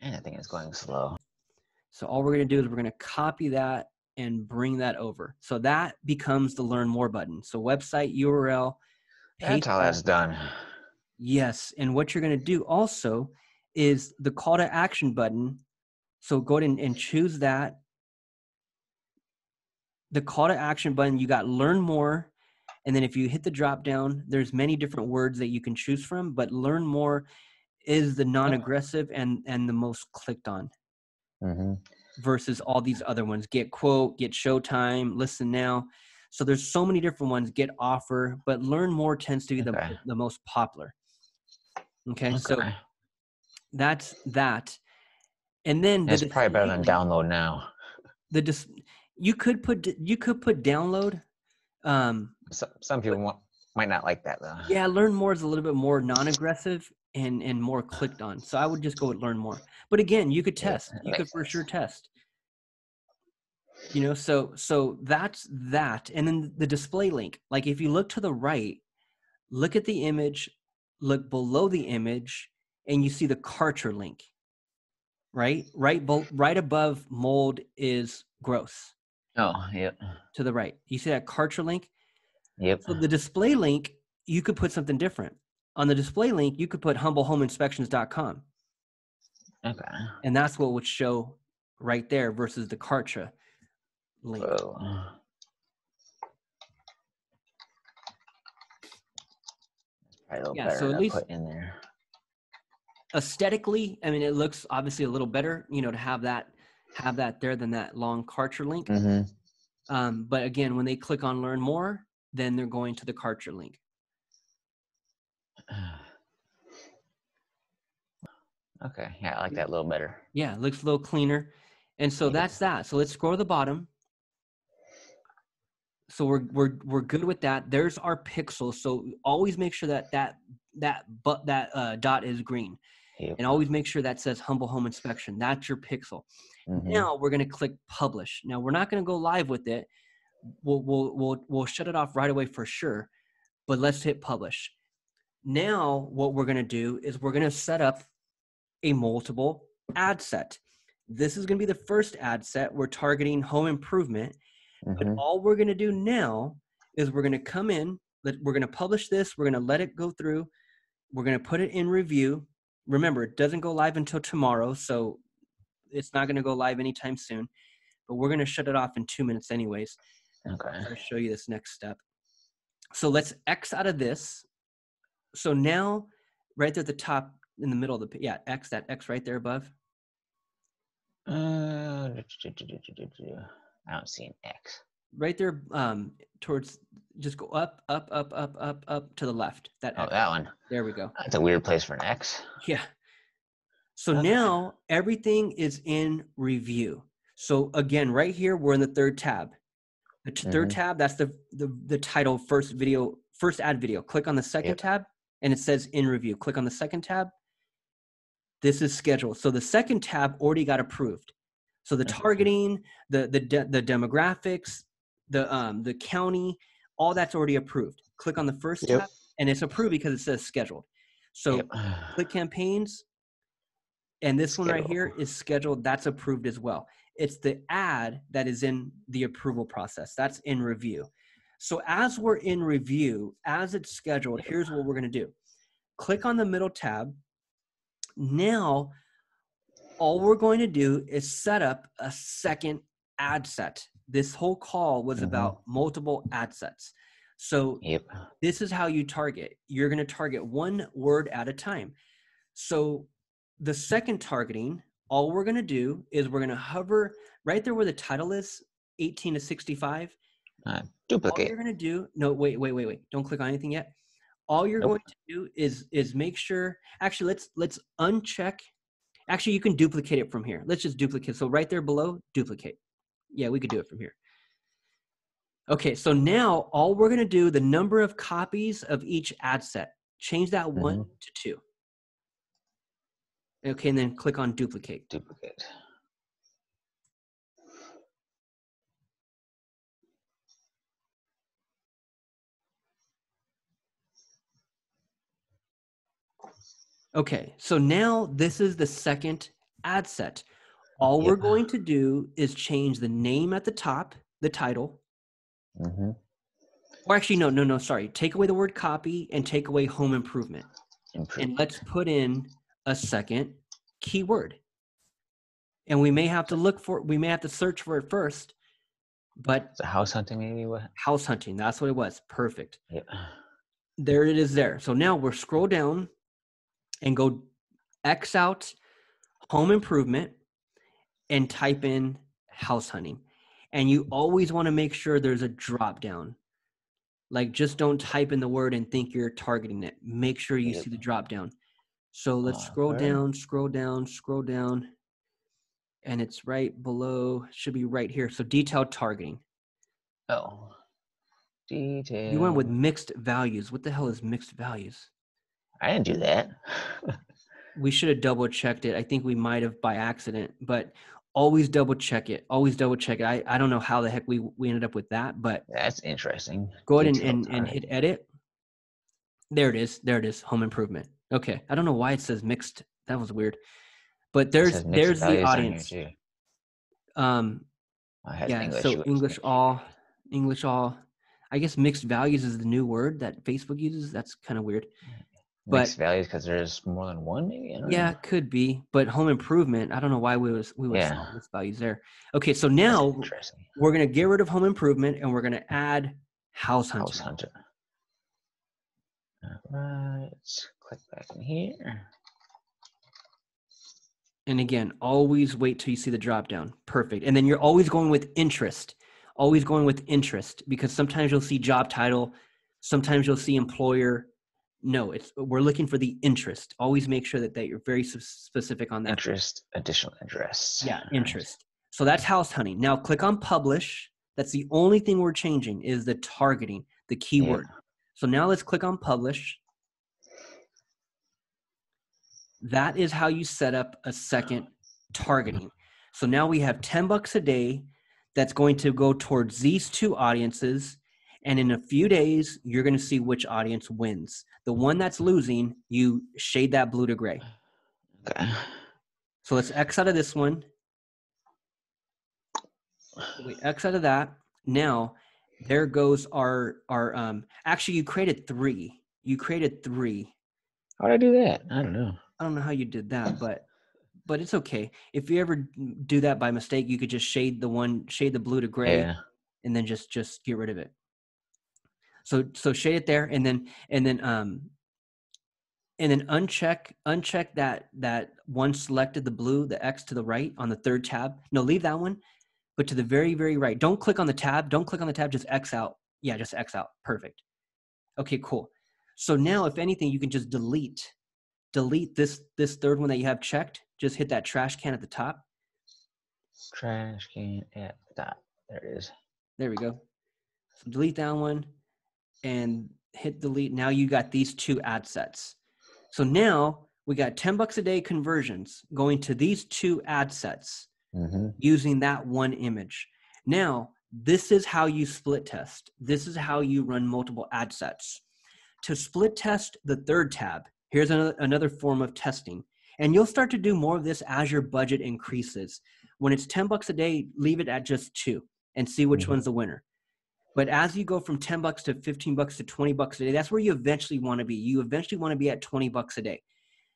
And I think it's going slow. So all we're going to do is we're going to copy that and bring that over. So that becomes the learn more button. So website, U R L. That's how that's done. Yes. And what you're going to do also is the call to action button. So go ahead and, and choose that. The call to action button, you got learn more. And then if you hit the drop down, there's many different words that you can choose from, but learn more is the non-aggressive and, and the most clicked on mm-hmm. versus all these other ones. Get quote, get showtime, listen now. So there's so many different ones, get offer, but learn more tends to be the, okay. the most popular. Okay, okay. So that's that. And then it's the, probably better than download now. The dis- You could put you could put download. Um, some some people but, want, might not like that though. Yeah, learn more is a little bit more non-aggressive and and more clicked on. So I would just go with learn more. But again, you could test. Yeah, you could for sense. sure test. You know, so so that's that. And then the display link. Like if you look to the right, look at the image, look below the image, and you see the Kartra link. Right, right, right above mold is gross. Oh, yeah. To the right. You see that Kartra link? Yep. So the display link, you could put something different. On the display link, you could put humble home inspections dot com. Okay. And that's what would show right there versus the Kartra link. Whoa. Yeah, so at least put in there. Aesthetically, I mean, it looks obviously a little better, you know, to have that have that there than that long Kartra link. Mm-hmm. Um, but again, when they click on learn more, then they're going to the Kartra link. Okay. Yeah. I like that a little better. Yeah. It looks a little cleaner. And so yeah. that's that. So let's scroll to the bottom. So we're, we're, we're good with that. There's our pixel. So always make sure that, that, that, but that uh, dot is green. And always make sure that says Humble Home Inspection. That's your pixel. Mm-hmm. Now we're going to click publish. Now we're not going to go live with it. We'll, we'll, we'll, we'll shut it off right away for sure. But let's hit publish. Now what we're going to do is we're going to set up a multiple ad set. This is going to be the first ad set. We're targeting home improvement. Mm-hmm. But all we're going to do now is we're going to come in, we're going to publish this. We're going to let it go through. We're going to put it in review. Remember, it doesn't go live until tomorrow. So it's not going to go live anytime soon, but we're going to shut it off in two minutes anyways. Okay. I'll show you this next step. So let's X out of this. So now right there at the top in the middle of the, yeah, X, that X right there above. Uh, I don't see an X. Right there um, towards, just go up, up, up, up, up, up to the left. That oh, X. That one. There we go. That's a weird place for an X. Yeah. So okay. Now everything is in review. So again, right here, we're in the third tab. The mm-hmm. third tab, that's the, the, the title, first video, first ad video. Click on the second yep. tab and it says in review. Click on the second tab. This is scheduled. So the second tab already got approved. So the targeting, the, the, de the demographics, the, um, the county, all that's already approved. Click on the first yep. tab and it's approved because it says scheduled. So yep. click campaigns. And this scheduled. one right here is scheduled. That's approved as well. It's the ad that is in the approval process. That's in review. So as we're in review, as it's scheduled, here's what we're going to do. Click on the middle tab. Now, all we're going to do is set up a second ad set. This whole call was mm-hmm. about multiple ad sets. So yep. this is how you target. You're going to target one word at a time. So the second targeting, all we're going to do is we're going to hover right there where the title is, eighteen to sixty-five. Uh, duplicate. All you're going to do, no, wait, wait, wait, wait. Don't click on anything yet. All you're nope. going to do is, is make sure, actually, let's, let's uncheck. Actually, you can duplicate it from here. Let's just duplicate. So right there below, duplicate. Yeah, we could do it from here. Okay, so now all we're going to do, the number of copies of each ad set, change that mm-hmm. one to two. Okay, and then click on duplicate. Duplicate. Okay, so now this is the second ad set. All yep. we're going to do is change the name at the top, the title. Mm-hmm. Or actually, no, no, no, sorry. Take away the word copy and take away home improvement. improvement. And let's put in a second keyword. And we may have to look for it. We may have to search for it first. But so house hunting maybe? What? House hunting. That's what it was. Perfect. Yep. There it is there. So now we're scroll down. And go X out home improvement and type in house hunting. And you always want to make sure there's a drop down. Like just don't type in the word and think you're targeting it. Make sure you yep. see the drop down. So let's uh, scroll right. down, scroll down, scroll down. And it's right below, should be right here. So detailed targeting. Oh. Detail. You went with mixed values. What the hell is mixed values? I didn't do that. We should have double checked it. I think we might have by accident, but always double check it. Always double check it. I, I don't know how the heck we, we ended up with that, but that's interesting. Go ahead and, and, and hit edit. There it is. There it is. Home improvement. Okay. I don't know why it says mixed. That was weird. But there's there's the audience. Um yeah, English so English all English all I guess mixed values is the new word that Facebook uses. That's kind of weird. But mixed values because there's more than one, maybe? I don't yeah, know. Could be. But home improvement, I don't know why we was we would yeah. mixed values there. Okay, so now we're gonna get rid of home improvement and we're gonna add house hunter. House hunter. All right, let's click back in here. And again, always wait till you see the drop down. Perfect. And then you're always going with interest. Always going with interest because sometimes you'll see job title, sometimes you'll see employer. No, it's we're looking for the interest. Always make sure that, that you're very specific on that. Interest, additional interest. Yeah, interest. So that's house hunting. Now click on publish. That's the only thing we're changing is the targeting, the keyword. Yeah. So now let's click on publish. That is how you set up a second targeting. So now we have ten bucks a day that's going to go towards these two audiences. And in a few days, you're going to see which audience wins. The one that's losing, you shade that blue to gray. Okay. So let's X out of this one. We X out of that. Now, there goes our, our um, actually you created three. You created three. How did I do that? I don't know. I don't know how you did that, but, but it's okay. If you ever do that by mistake, you could just shade the one, shade the blue to gray, yeah, and then just, just get rid of it. So, so shade it there. And then, and then, um, and then uncheck, uncheck that, that one selected, the blue, the X to the right on the third tab. No, leave that one, but to the very, very right. Don't click on the tab. Don't click on the tab. Just X out. Yeah. Just X out. Perfect. Okay, cool. So now if anything, you can just delete, delete this, this third one that you have checked. Just hit that trash can at the top. Trash can at the top. There it is. There we go. So delete that one and hit delete. Now you got these two ad sets. So now we got ten bucks a day conversions going to these two ad sets, mm-hmm, using that one image. Now, this is how you split test. This is how you run multiple ad sets. To split test the third tab, here's another, another form of testing. And you'll start to do more of this as your budget increases. When it's ten bucks a day, leave it at just two and see which, mm-hmm, one's the winner. But as you go from ten bucks to fifteen bucks to twenty bucks a day, that's where you eventually want to be. You eventually want to be at twenty bucks a day.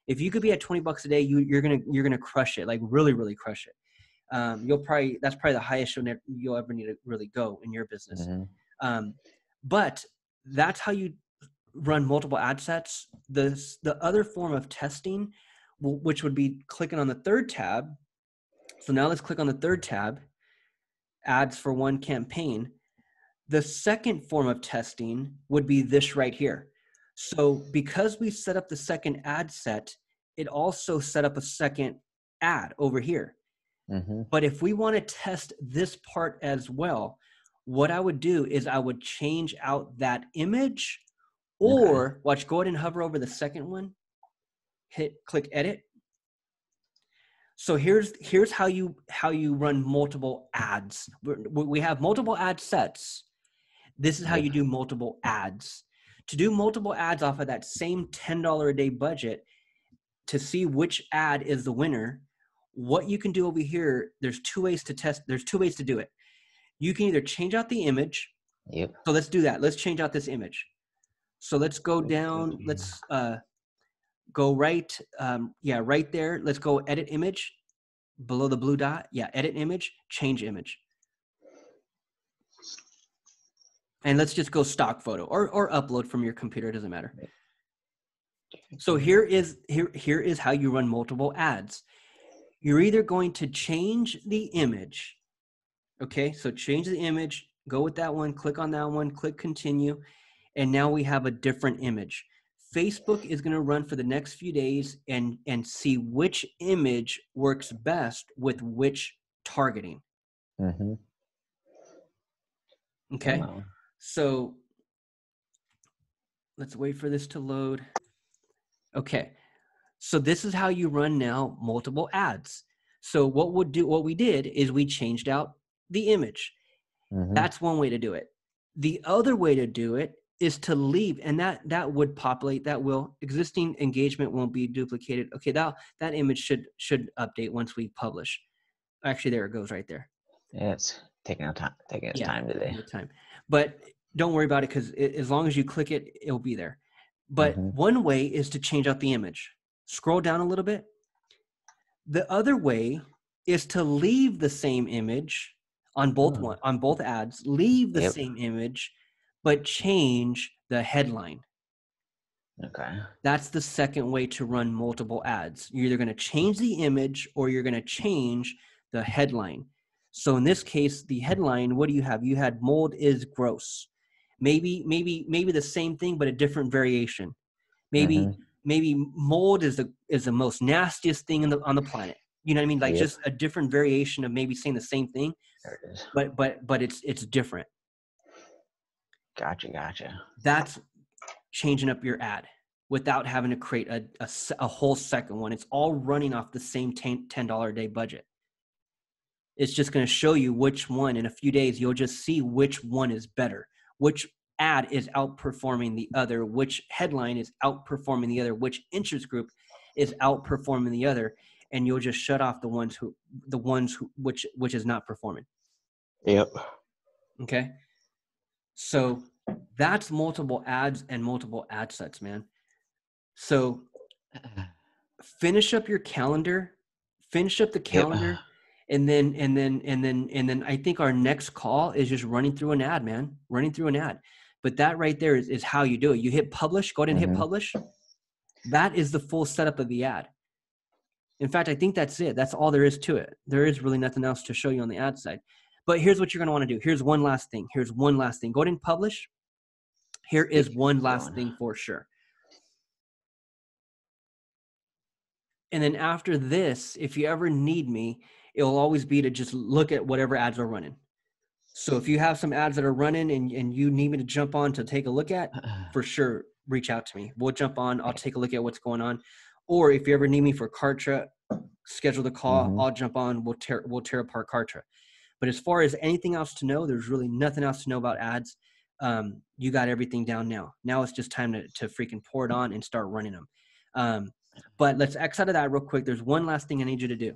If you could be at twenty bucks a day, you, you're going to, you're going to crush it, like really, really crush it. Um, you'll probably, that's probably the highest you'll, never, you'll ever need to really go in your business. Mm-hmm. Um, but that's how you run multiple ad sets. The, the other form of testing, which would be clicking on the third tab. So now let's click on the third tab, ads for one campaign. The second form of testing would be this right here. So because we set up the second ad set, it also set up a second ad over here. Mm-hmm. But if we want to test this part as well, what I would do is I would change out that image, or okay, watch, go ahead and hover over the second one. Hit, click edit. So here's, here's how you, how you run multiple ads. We have multiple ad sets. This is how you do multiple ads. To do multiple ads off of that same ten dollars a day budget, to see which ad is the winner, what you can do over here, there's two ways to test. There's two ways to do it. You can either change out the image. Yep. So let's do that. Let's change out this image. So let's go down. Let's, uh, go right, um, yeah, right there. Let's go edit image below the blue dot. Yeah, edit image, change image. And let's just go stock photo, or, or upload from your computer, it doesn't matter. So here is, here, here is how you run multiple ads. You're either going to change the image. Okay, so change the image, go with that one, click on that one, click continue. And now we have a different image. Facebook is going to run for the next few days and, and see which image works best with which targeting. Mm-hmm. Okay. Wow. So let's wait for this to load. Okay. So this is how you run now multiple ads. So what we'll do, what we did is we changed out the image. Mm-hmm. That's one way to do it. The other way to do it is to leave, and that that would populate, that will, existing engagement won't be duplicated. Okay, that that image should should update once we publish. Actually, there it goes right there. Yeah, it's taking our time, taking its yeah, time today. Time. But don't worry about it, because as long as you click it, it'll be there. But mm-hmm. one way is to change out the image. Scroll down a little bit. The other way is to leave the same image on both oh. one on both ads. Leave the yep. same image, but change the headline. Okay. That's the second way to run multiple ads. You're either going to change the image or you're going to change the headline. So in this case, the headline, what do you have? You had mold is gross. Maybe, maybe, maybe the same thing, but a different variation. Maybe, mm-hmm. maybe mold is the, is the most nastiest thing on the, on the planet. You know what I mean? Like yep. just a different variation of maybe saying the same thing, there it is. but, but, but it's, it's different. Gotcha, gotcha. That's changing up your ad without having to create a, a, a whole second one. It's all running off the same ten dollars a day budget. It's just going to show you which one. In a few days, you'll just see which one is better, which ad is outperforming the other, which headline is outperforming the other, which interest group is outperforming the other, and you'll just shut off the ones who the ones who, which which is not performing. Yep. Okay. So that's multiple ads and multiple ad sets, man. So finish up your calendar, finish up the calendar, yep. and then and then and then and then I think our next call is just running through an ad, man. Running through an ad. But that right there is, is how you do it. You hit publish, go ahead and mm-hmm. hit publish. That is the full setup of the ad. In fact, I think that's it. That's all there is to it. There is really nothing else to show you on the ad side. But here's what you're going to want to do. Here's one last thing. Here's one last thing. Go ahead and publish. Here is one last thing for sure. And then after this, if you ever need me, it'll always be to just look at whatever ads are running. So if you have some ads that are running and, and you need me to jump on to take a look at, for sure, reach out to me. We'll jump on. I'll take a look at what's going on. Or if you ever need me for Kartra, schedule the call. Mm-hmm. I'll jump on. We'll tear, we'll tear apart Kartra. But as far as anything else to know, there's really nothing else to know about ads. Um, you got everything down now. Now it's just time to, to freaking pour it on and start running them. Um, but let's X out of that real quick. There's one last thing I need you to do.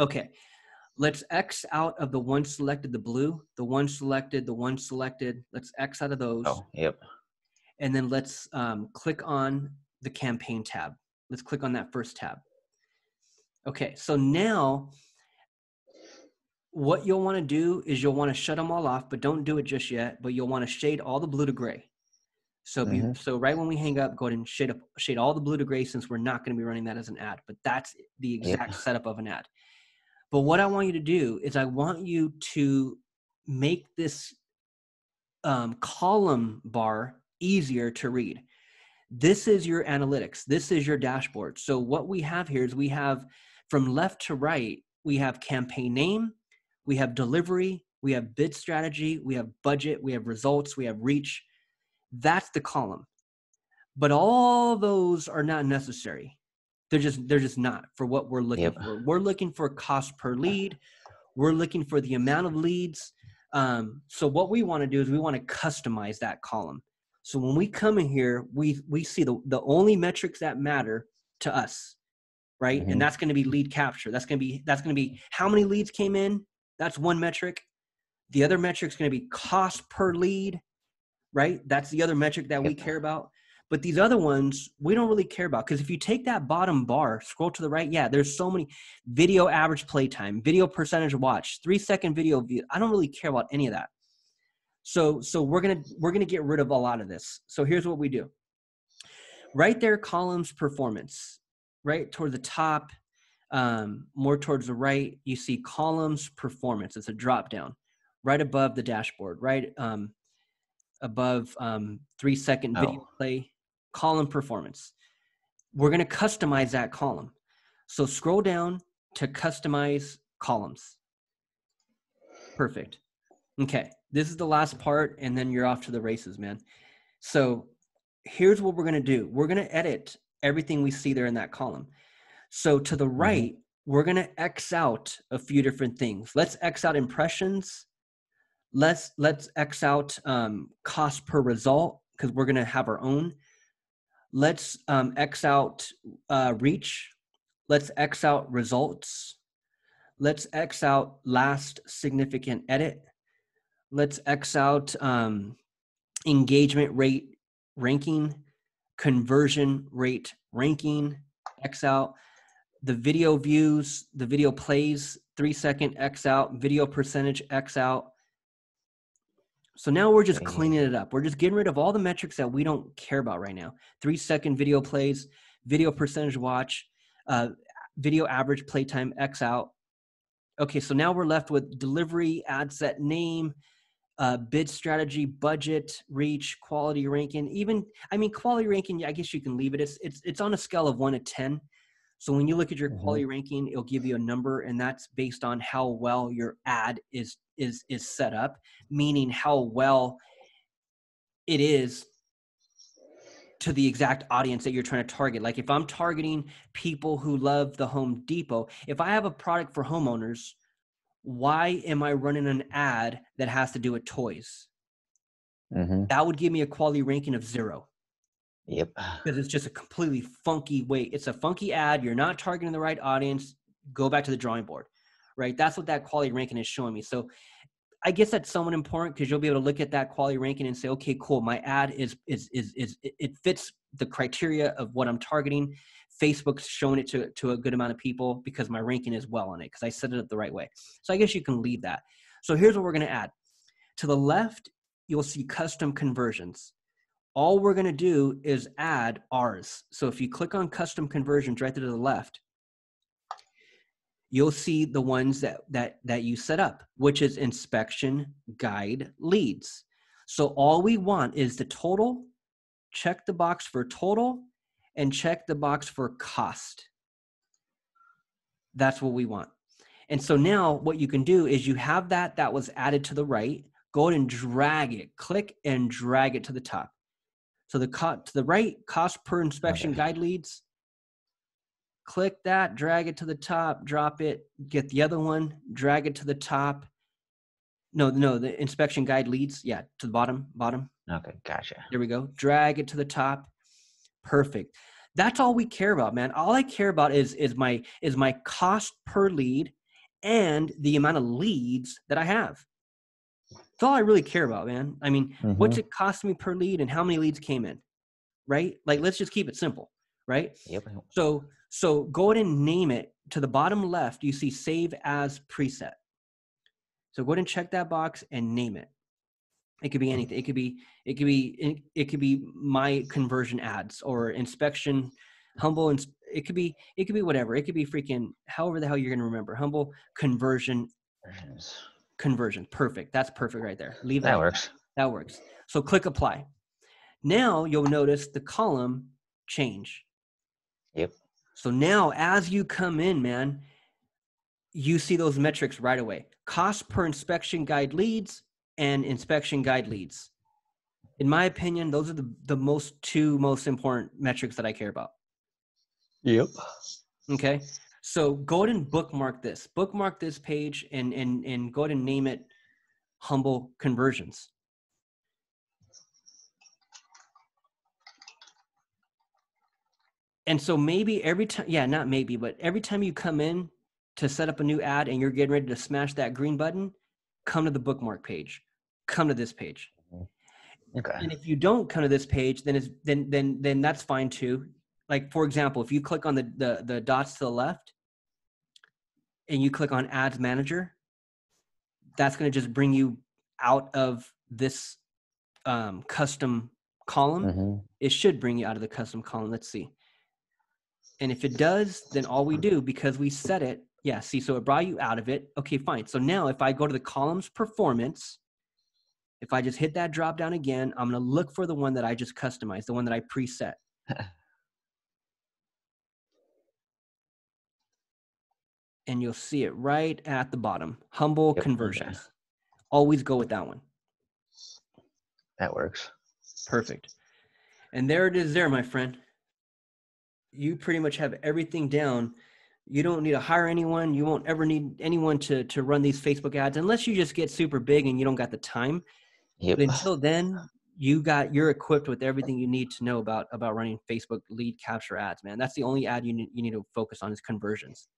Okay. Let's X out of the one selected, the blue, the one selected, the one selected. Let's X out of those. Oh, yep. And then let's um, click on the campaign tab. Let's click on that first tab. Okay, so now what you'll want to do is you'll want to shut them all off, but don't do it just yet, but you'll want to shade all the blue to gray. So, mm-hmm. be, so right when we hang up, go ahead and shade, up, shade all the blue to gray, since we're not going to be running that as an ad, but that's the exact yep. setup of an ad. But what I want you to do is I want you to make this um, column bar easier to read. This is your analytics. This is your dashboard. So what we have here is we have from left to right, we have campaign name, we have delivery, we have bid strategy, we have budget, we have results, we have reach. That's the column. But all those are not necessary. They're just, they're just not for what we're looking yep. for. We're looking for cost per lead. We're looking for the amount of leads. Um, so what we want to do is we want to customize that column. So when we come in here, we, we see the, the only metrics that matter to us, right? Mm-hmm. And that's going to be lead capture. That's going to be, that's going to be how many leads came in. That's one metric. The other metric is going to be cost per lead, right? That's the other metric that yep. we care about. But these other ones, we don't really care about, because if you take that bottom bar, scroll to the right, yeah, there's so many video average playtime, video percentage watch, three second video view. I don't really care about any of that. So, so we're gonna we're gonna get rid of a lot of this. So here's what we do. Right there, columns performance, right toward the top, um, more towards the right, you see columns performance. It's a drop down, right above the dashboard, right um, above um, three second video oh. play. Column performance. We're going to customize that column. So scroll down to customize columns. Perfect. Okay. This is the last part, and then you're off to the races, man. So here's what we're going to do. We're going to edit everything we see there in that column. So to the right, mm-hmm. we're going to X out a few different things. Let's X out impressions. Let's, let's X out um, cost per result, because we're going to have our own. Let's um, X out uh, reach. Let's X out results. Let's X out last significant edit. Let's X out um, engagement rate ranking, conversion rate ranking, X out the video views, the video plays, three second X out, video percentage X out. So now we're just cleaning it up. We're just getting rid of all the metrics that we don't care about right now. Three second video plays, video percentage watch, uh, video average playtime X out. Okay, so now we're left with delivery, ad set name, uh, bid strategy, budget, reach, quality ranking. Even, I mean, quality ranking, I guess you can leave it. It's, it's, it's on a scale of one to ten. So when you look at your mm-hmm. quality ranking, it'll give you a number, and that's based on how well your ad is is is set up, meaning how well it is to the exact audience that you're trying to target. Like if I'm targeting people who love the Home Depot, if I have a product for homeowners, why am I running an ad that has to do with toys? Mm-hmm. That would give me a quality ranking of zero. Yep. Because it's just a completely funky way. It's a funky ad. You're not targeting the right audience. Go back to the drawing board, right? That's what that quality ranking is showing me. So I guess that's somewhat important because you'll be able to look at that quality ranking and say, okay, cool. My ad is, is, is, is it fits the criteria of what I'm targeting. Facebook's showing it to, to a good amount of people because my ranking is well on it because I set it up the right way. So I guess you can leave that. So here's what we're going to add. To the left, you'll see custom conversions. All we're going to do is add ours. So if you click on custom conversions right there to the left, you'll see the ones that, that, that you set up, which is inspection guide leads. So all we want is the total, check the box for total, and check the box for cost. That's what we want. And so now what you can do is you have that that was added to the right, go ahead and drag it, click and drag it to the top. So the co- to the right, cost per inspection okay. guide leads, click that, drag it to the top, drop it, get the other one, drag it to the top. No, no, the inspection guide leads. Yeah, to the bottom, bottom. Okay, gotcha. There we go. Drag it to the top. Perfect. That's all we care about, man. All I care about is, is, my, is my cost per lead and the amount of leads that I have. That's all I really care about, man. I mean, mm-hmm. what's it cost me per lead and how many leads came in, right? Like, let's just keep it simple, right? Yep. So, so go ahead and name it. To the bottom left, you see save as preset. So go ahead and check that box and name it. It could be anything. It could be, it could be, it could be my conversion ads or inspection, humble. And it could be, it could be whatever. It could be freaking however the hell you're going to remember. Humble conversion conversion. Perfect. That's perfect right there. Leave that. That works. That works. So click apply. Now you'll notice the column change. Yep. So now as you come in, man, you see those metrics right away. Cost per inspection guide leads and inspection guide leads. In my opinion, those are the, the most two most important metrics that I care about. Yep. Okay. So go ahead and bookmark this. Bookmark this page and and and go ahead and name it Humble Conversions. And so maybe every time, yeah, not maybe, but every time you come in to set up a new ad and you're getting ready to smash that green button, come to the bookmark page. Come to this page. Okay. And if you don't come to this page, then it's then then then that's fine too. Like for example, if you click on the the, the dots to the left and you click on Ads Manager, that's going to just bring you out of this um, custom column. Mm-hmm. It should bring you out of the custom column. Let's see. And if it does, then all we do, because we set it, yeah, see, so it brought you out of it. Okay, fine. So now if I go to the columns performance, if I just hit that drop down again, I'm going to look for the one that I just customized, the one that I preset. And you'll see it right at the bottom. Humble yep, conversions. Okay. Always go with that one. That works. Perfect. And there it is there, my friend. You pretty much have everything down. You don't need to hire anyone. You won't ever need anyone to, to run these Facebook ads unless you just get super big and you don't got the time. Yep. But until then, you got, you're equipped with everything you need to know about, about running Facebook lead capture ads, man. That's the only ad you need, you need to focus on is conversions.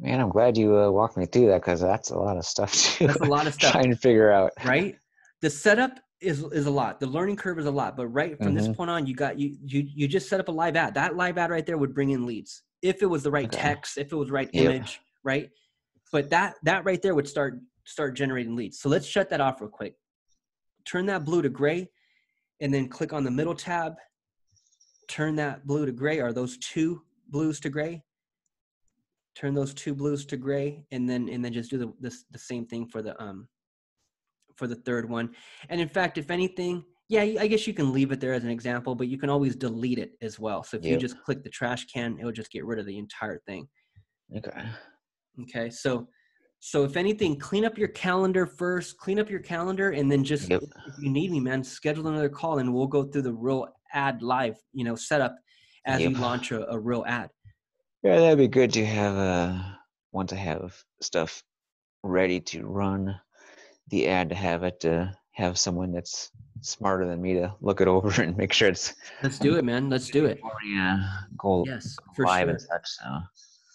Man, I'm glad you uh, walked me through that because that's a lot of stuff to that's a lot of stuff. Try and figure out. Right? The setup is is a lot. The learning curve is a lot. But right from mm-hmm. this point on, you got you you you just set up a live ad. That live ad right there would bring in leads if it was the right okay. text, if it was the right yep. image, right? But that that right there would start start generating leads. So let's shut that off real quick. Turn that blue to gray, and then click on the middle tab. Turn that blue to gray. Are those two blues to gray? Turn those two blues to gray, and then and then just do the this, the same thing for the um for the third one. And in fact, if anything, yeah, I guess you can leave it there as an example, but you can always delete it as well. So if yep. you just click the trash can, it'll just get rid of the entire thing. Okay. Okay. So so if anything, clean up your calendar first. Clean up your calendar, and then just yep. if you need me, man, schedule another call, and we'll go through the real ad live, you know, setup as yep. we launch a, a real ad. Yeah, that'd be good to have uh, once I have stuff ready to run the ad, to have it uh, have someone that's smarter than me to look it over and make sure it's. Let's do it, man. Let's do it. Yeah. Go yes, for live sure. and such. So.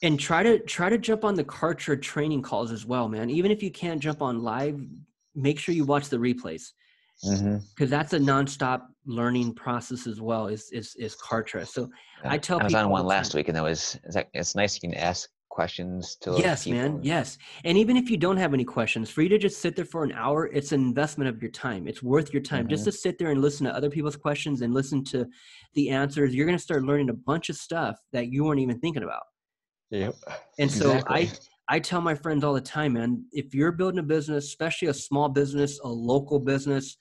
And try to try to jump on the Kartra training calls as well, man. Even if you can't jump on live, make sure you watch the replays, because mm-hmm. that's a nonstop learning process as well. Is is is Kartra? So yeah. I tell. I was people on one last week, and that was it's nice. You can ask questions to yes people. man yes and even if you don't have any questions, for you to just sit there for an hour, it's an investment of your time. It's worth your time mm-hmm. just to sit there and listen to other people's questions and listen to the answers. You're going to start learning a bunch of stuff that you weren't even thinking about. Yep. And so exactly. I I tell my friends all the time, man, if you're building a business, especially a small business, a local business,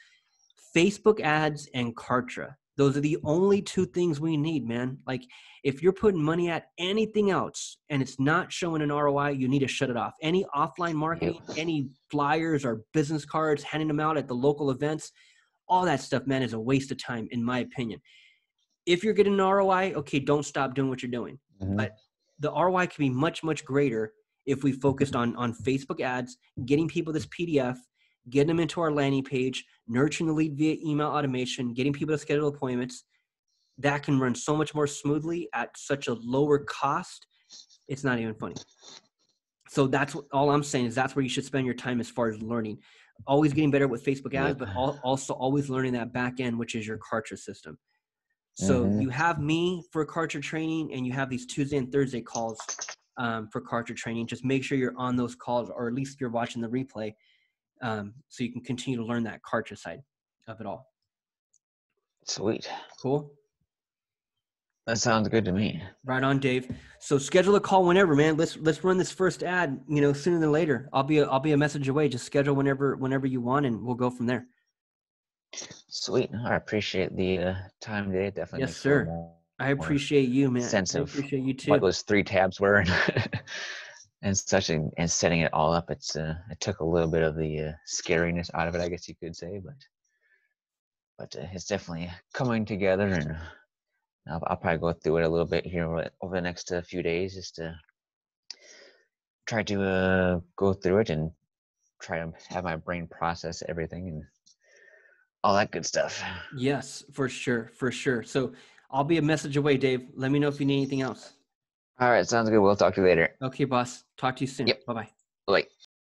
Facebook ads and Kartra, those are the only two things we need, man. Like if you're putting money at anything else and it's not showing an R O I, you need to shut it off. Any offline marketing, yep. any flyers or business cards, handing them out at the local events, all that stuff, man, is a waste of time in my opinion. If you're getting an R O I, okay, don't stop doing what you're doing. Mm-hmm. But the R O I can be much, much greater if we focused on, on Facebook ads, getting people this P D F, getting them into our landing page, nurturing the lead via email automation, getting people to schedule appointments. That can run so much more smoothly at such a lower cost. It's not even funny. So that's what, all I'm saying is that's where you should spend your time as far as learning. Always getting better with Facebook ads, but all, also always learning that back end, which is your Kartra system. So mm-hmm. you have me for Kartra training, and you have these Tuesday and Thursday calls um, for Kartra training. Just make sure you're on those calls, or at least you're watching the replay. Um, so you can continue to learn that Kartra side of it all. Sweet. Cool. That sounds good to me. Right on, Dave. So schedule a call whenever, man. Let's, let's run this first ad, you know, sooner than later. I'll be, a, I'll be a message away. Just schedule whenever, whenever you want, and we'll go from there. Sweet. I appreciate the uh, time today. Definitely. Yes, sir. More, I appreciate you, man. Sense of I appreciate you too. What those three tabs were. And such, and, and setting it all up, it's uh, it took a little bit of the uh, scariness out of it, I guess you could say, but but uh, it's definitely coming together, and I'll, I'll probably go through it a little bit here over the next uh, few days, just to try to uh, go through it and try to have my brain process everything and all that good stuff. Yes, for sure, for sure. So I'll be a message away, Dave. Let me know if you need anything else. All right, sounds good. We'll talk to you later. Okay, boss. Talk to you soon. Yep. Bye-bye. Bye.